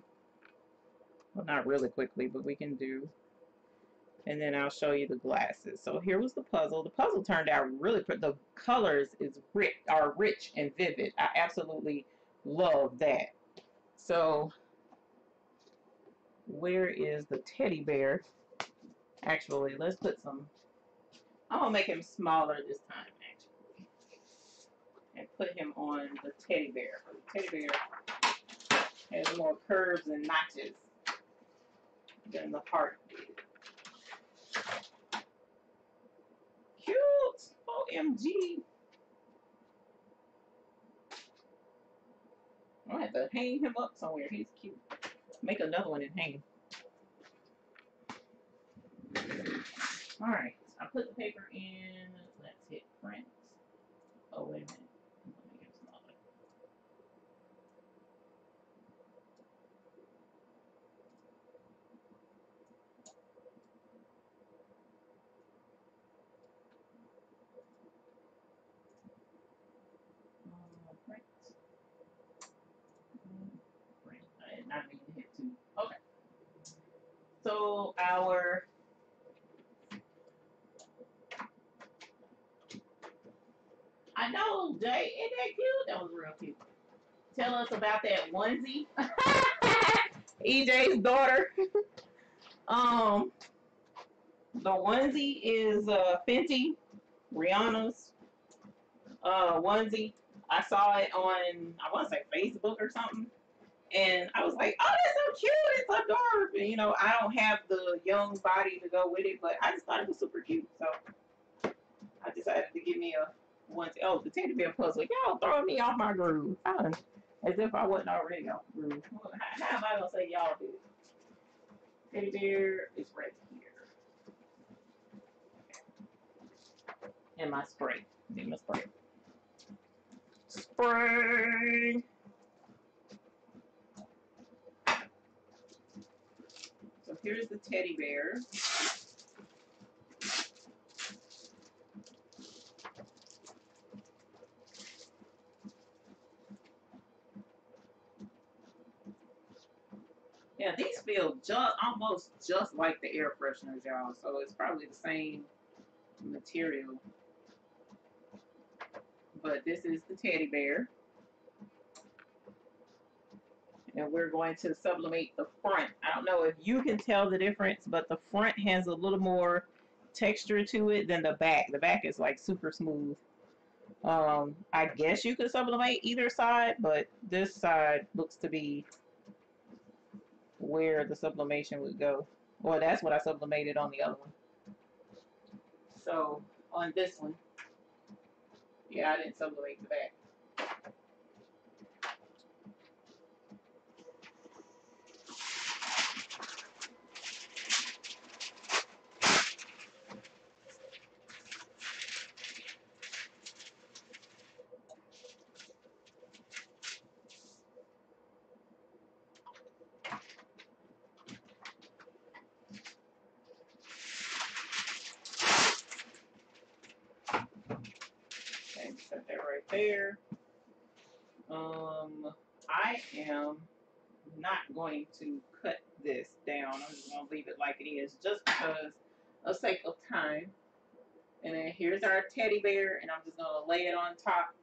Well, not really quickly, but we can do. And then I'll show you the glasses. So here was the puzzle. The puzzle turned out really pretty. The colors are rich and vivid. I absolutely love that. So where is the teddy bear? Actually, let's put some. I'm gonna make him smaller this time, actually. And put him on the teddy bear. The teddy bear has more curves and notches than the heart did. Cute! OMG! I have to hang him up somewhere. He's cute. Make another one and hang him. Alright, I put the paper in. Let's hit print. Oh, wait a minute. Okay, so our I know Jay, isn't that cute? That was real cute. Tell us about that onesie. EJ's daughter. The onesie is Fenty, Rihanna's onesie. I saw it on, I want to say Facebook or something. And I was like, oh, that's so cute. It's adorable. You know, I don't have the young body to go with it, but I just thought it was super cute. So I decided to give me a one. Oh, the teddy bear puzzle. Y'all throwing me off my groove. As if I wasn't already off the groove. How am I going to say y'all did it? Teddy bear is right here. Okay. And my spray. Need my spray. Spray. So here's the teddy bear. Yeah, these feel almost just like the air fresheners, y'all. So it's probably the same material. But this is the teddy bear. And we're going to sublimate the front. I don't know if you can tell the difference, but the front has a little more texture to it than the back. The back is like super smooth. I guess you could sublimate either side, but this side looks to be where the sublimation would go. Well, that's what I sublimated on the other one. So on this one, yeah, I didn't sublimate the back. There. I am not going to cut this down. I'm just going to leave it like it is just because of sake of time. And then here's our teddy bear, and I'm just going to lay it on top,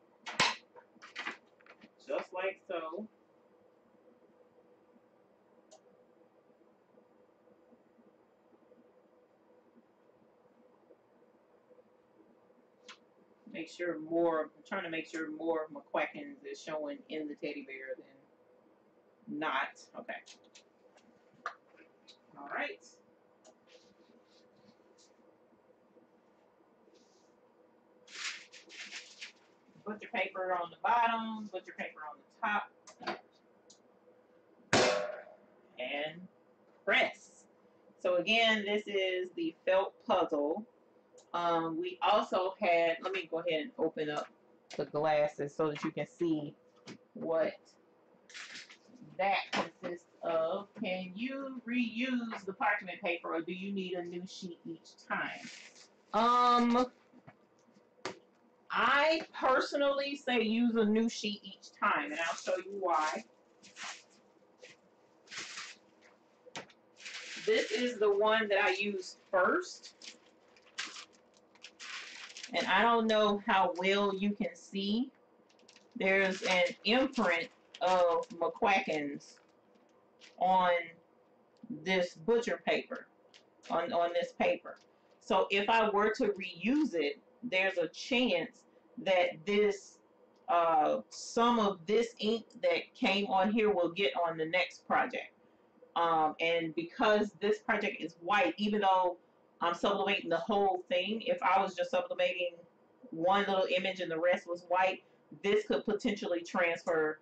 just like so. Make sure more, I'm trying to make sure more of my quackins is showing in the teddy bear than not. Okay. All right. Butcher paper on the bottom, butcher paper on the top, and press. So again, this is the felt puzzle. We also had, let me go ahead and open up the glasses so that you can see what that consists of. Can you reuse the parchment paper, or do you need a new sheet each time? I personally say use a new sheet each time, and I'll show you why. This is the one that I used first, and I don't know how well you can see. There's an imprint of McQuackins on this butcher paper, on this paper. So if I were to reuse it, there's a chance that this some of this ink that came on here will get on the next project. And because this project is white, even though I'm sublimating the whole thing, if I was just sublimating one little image and the rest was white, this could potentially transfer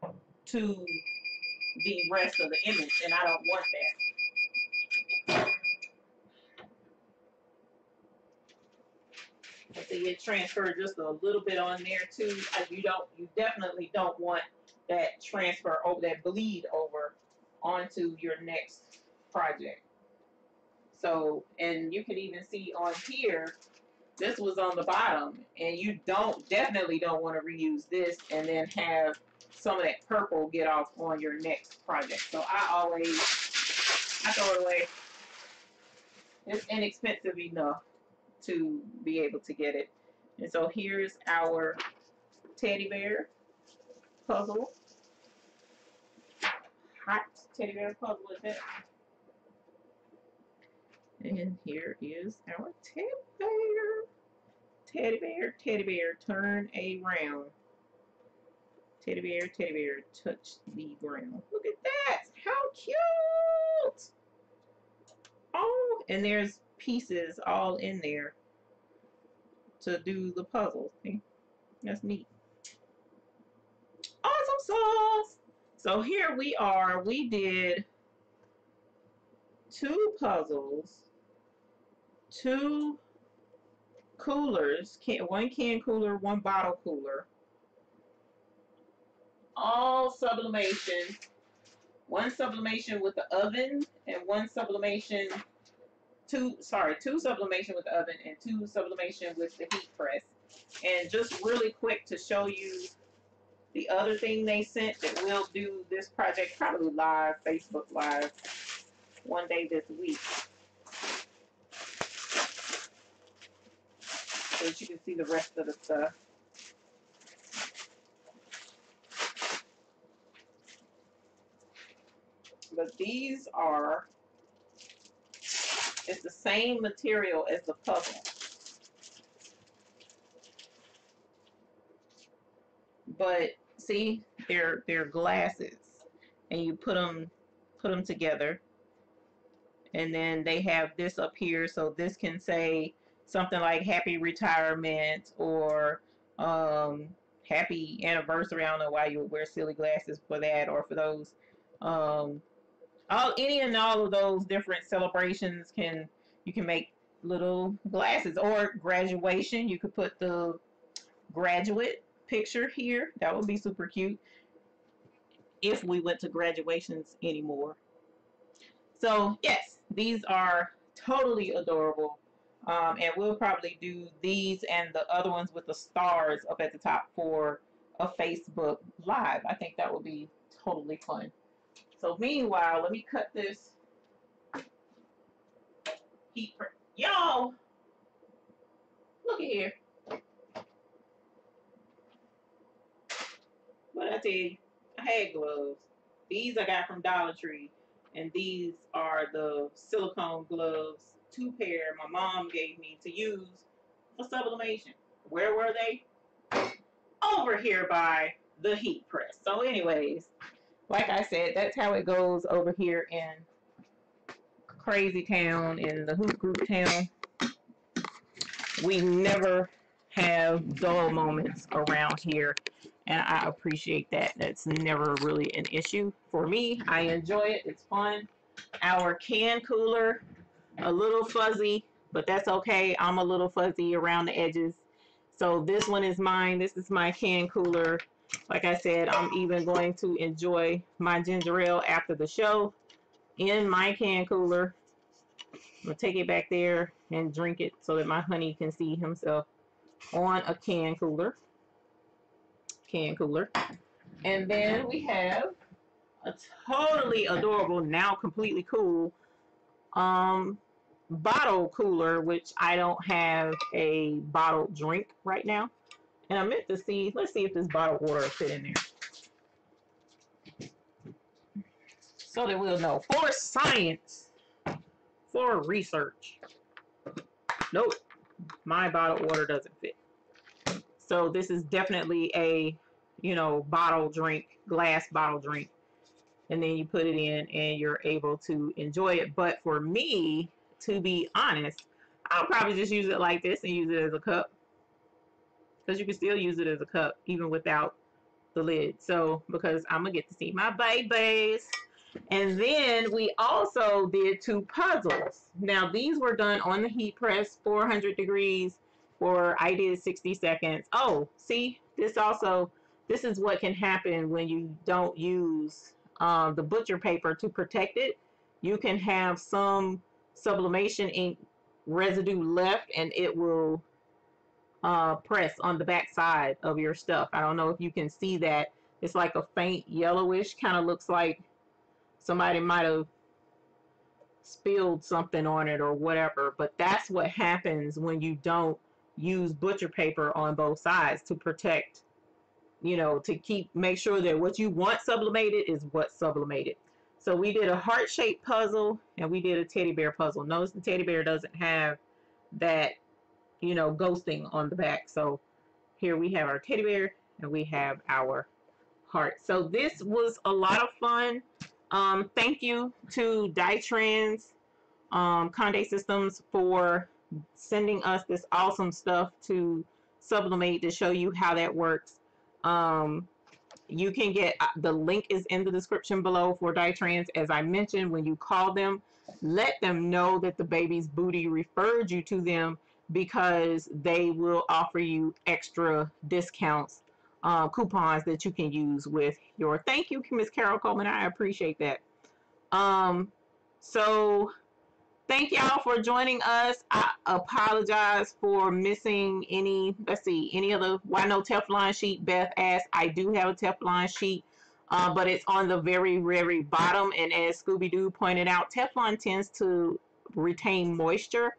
to the rest of the image, and I don't want that. See, it transferred just a little bit on there too. You definitely don't want that transfer over, that bleed over onto your next project. So, and you can even see on here, this was on the bottom, and you definitely don't want to reuse this and then have some of that purple get off on your next project. So I throw it away. It's inexpensive enough to be able to get it. And so here's our teddy bear puzzle. Hot teddy bear puzzle is it. And here is our teddy bear. Teddy bear, teddy bear, turn around. Teddy bear, touch the ground. Look at that! How cute! Oh, and there's pieces all in there to do the puzzle. See? That's neat. Awesome sauce! So here we are. We did 2 puzzles, 2 coolers, one can cooler, one bottle cooler, all sublimation, one sublimation with the oven and one sublimation, 2 sublimation with the oven and 2 sublimation with the heat press. And just really quick to show you the other thing they sent that we'll do this project probably live, Facebook Live, one day this week, so that you can see the rest of the stuff. But these are, it's the same material as the puzzle, but see, they're glasses, and you put them together, and then they have this up here, so this can say something like happy retirement or happy anniversary. I don't know why you would wear silly glasses for that, or for those. Any and all of those different celebrations, you can make little glasses. Or graduation, you could put the graduate picture here. That would be super cute if we went to graduations anymore. So yes, these are totally adorable, and we'll probably do these and the other ones with the stars up at the top for a Facebook Live. I think that would be totally fun. So meanwhile, let me cut this heat press. Y'all, Look at here. But I tell you, I had gloves. These I got from Dollar Tree. And these are the silicone gloves, 2 pair my mom gave me to use for sublimation. Where were they? Over here by the heat press. So anyways, like I said, that's how it goes over here in Crazy Town, in the Hoop Group town. We never have dull moments around here, and I appreciate that. That's never really an issue for me. I enjoy it. It's fun. Our can cooler, a little fuzzy, but that's okay. I'm a little fuzzy around the edges. So this one is mine. This is my can cooler. Like I said, I'm even going to enjoy my ginger ale after the show in my can cooler. I'm going to take it back there and drink it so that my honey can see himself on a can cooler. And then we have a totally adorable, now completely cool bottle cooler, which I don't have a bottled drink right now. And I meant to see, let's see if this bottled water will fit in there, so that we'll know. For science, for research. Nope, my bottled water doesn't fit. So this is definitely a, you know, bottle drink, glass bottle drink. And then you put it in and you're able to enjoy it. But for me, to be honest, I'll probably just use it like this and use it as a cup, because you can still use it as a cup even without the lid. So because I'm going to get to see my babies. And then we also did 2 puzzles. Now these were done on the heat press, 400 degrees. Or I did 60 seconds. Oh, see, this is what can happen when you don't use the butcher paper to protect it. You can have some sublimation ink residue left, and it will press on the back side of your stuff. I don't know if you can see that. It's like a faint yellowish, kind of looks like somebody might have spilled something on it or whatever. But that's what happens when you don't use butcher paper on both sides to protect, you know, to make sure that what you want sublimated is what's sublimated. So we did a heart-shaped puzzle and we did a teddy bear puzzle. Notice the teddy bear doesn't have that, you know, ghosting on the back. So here we have our teddy bear and we have our heart. So this was a lot of fun. Thank you to DyeTrans, Condé Systems, for sending us this awesome stuff to sublimate, to show you how that works. You can get, the link is in the description below for DyeTrans. As I mentioned, when you call them, let them know that the Baby's Booty referred you to them, because they will offer you extra discounts, coupons that you can use with your, thank you, Miss Carol Coleman. I appreciate that. So thank y'all for joining us. I apologize for missing any, any other, why no Teflon sheet, Beth asked. I do have a Teflon sheet, but it's on the very, very bottom. And as Scooby-Doo pointed out, Teflon tends to retain moisture.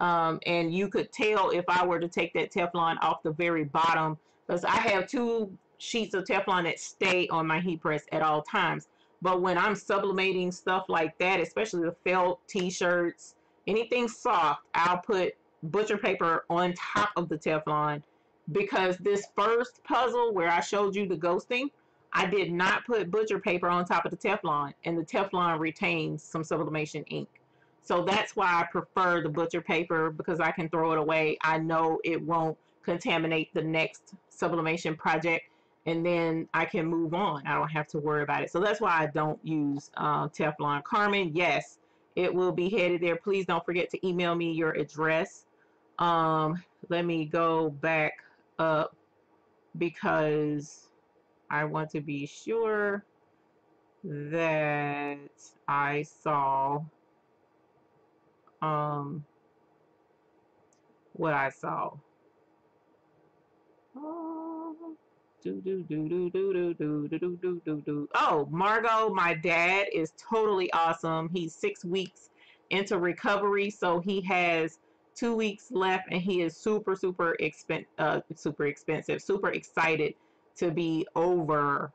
And you could tell if I were to take that Teflon off the very bottom, because I have 2 sheets of Teflon that stay on my heat press at all times. But when I'm sublimating stuff like that, especially the felt, t-shirts, anything soft, I'll put butcher paper on top of the Teflon, because this first puzzle where I showed you the ghosting, I did not put butcher paper on top of the Teflon, and the Teflon retains some sublimation ink. So that's why I prefer the butcher paper, because I can throw it away. I know it won't contaminate the next sublimation project, and then I can move on. I don't have to worry about it. So that's why I don't use Teflon. Carmen, yes, it will be headed there. Please don't forget to email me your address. Let me go back up because I want to be sure that I saw what I saw. Oh, Margo, my dad is totally awesome. He's 6 weeks into recovery, so he has 2 weeks left, and he is super excited to be over.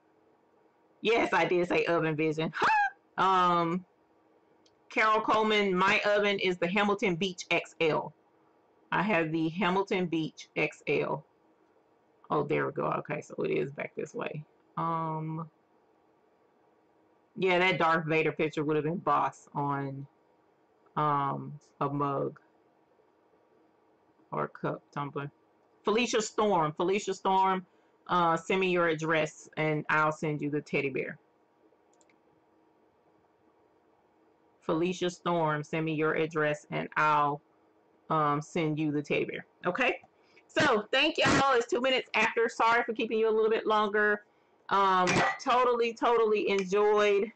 Yes, I did say oven vision. Carol Coleman, my oven is the Hamilton Beach XL. I have the Hamilton Beach XL. Oh, there we go. Okay, so it is back this way. Yeah, that Darth Vader picture would have been boss on a mug or a cup tumbler. Felicia Storm. Felicia Storm, send me your address and I'll send you the teddy bear. Felicia Storm, send me your address and I'll send you the teddy bear. Okay? So, thank y'all. It's 2 minutes after. Sorry for keeping you a little bit longer. Totally enjoyed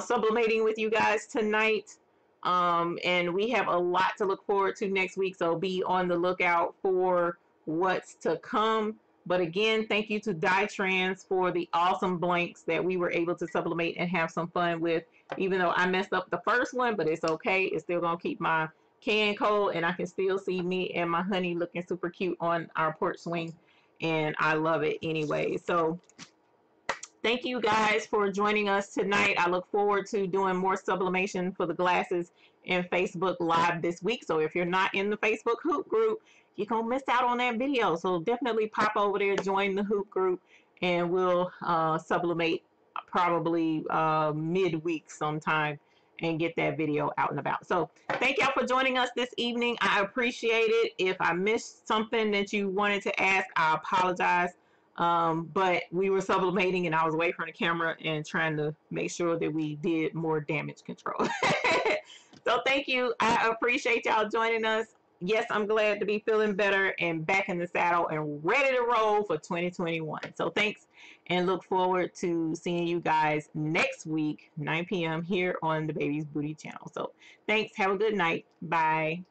sublimating with you guys tonight. And we have a lot to look forward to next week, so be on the lookout for what's to come. But again, thank you to DyeTrans for the awesome blanks that we were able to sublimate and have some fun with. Even though I messed up the first one, but it's okay. It's still going to keep my can cold, and I can still see me and my honey looking super cute on our porch swing. And I love it anyway. So thank you guys for joining us tonight. I look forward to doing more sublimation for the glasses and Facebook Live this week. So if you're not in the Facebook Hoop group, you're going to miss out on that video. So definitely pop over there, join the Hoop group, and we'll sublimate probably midweek sometime and get that video out and about. So thank y'all for joining us this evening. I appreciate it. If I missed something that you wanted to ask, I apologize. But we were sublimating and I was away from the camera and trying to make sure that we did more damage control. So thank you. I appreciate y'all joining us. Yes, I'm glad to be feeling better and back in the saddle and ready to roll for 2021. So thanks, and look forward to seeing you guys next week, 9 p.m. here on the Baby's Booty channel. So thanks. Have a good night. Bye.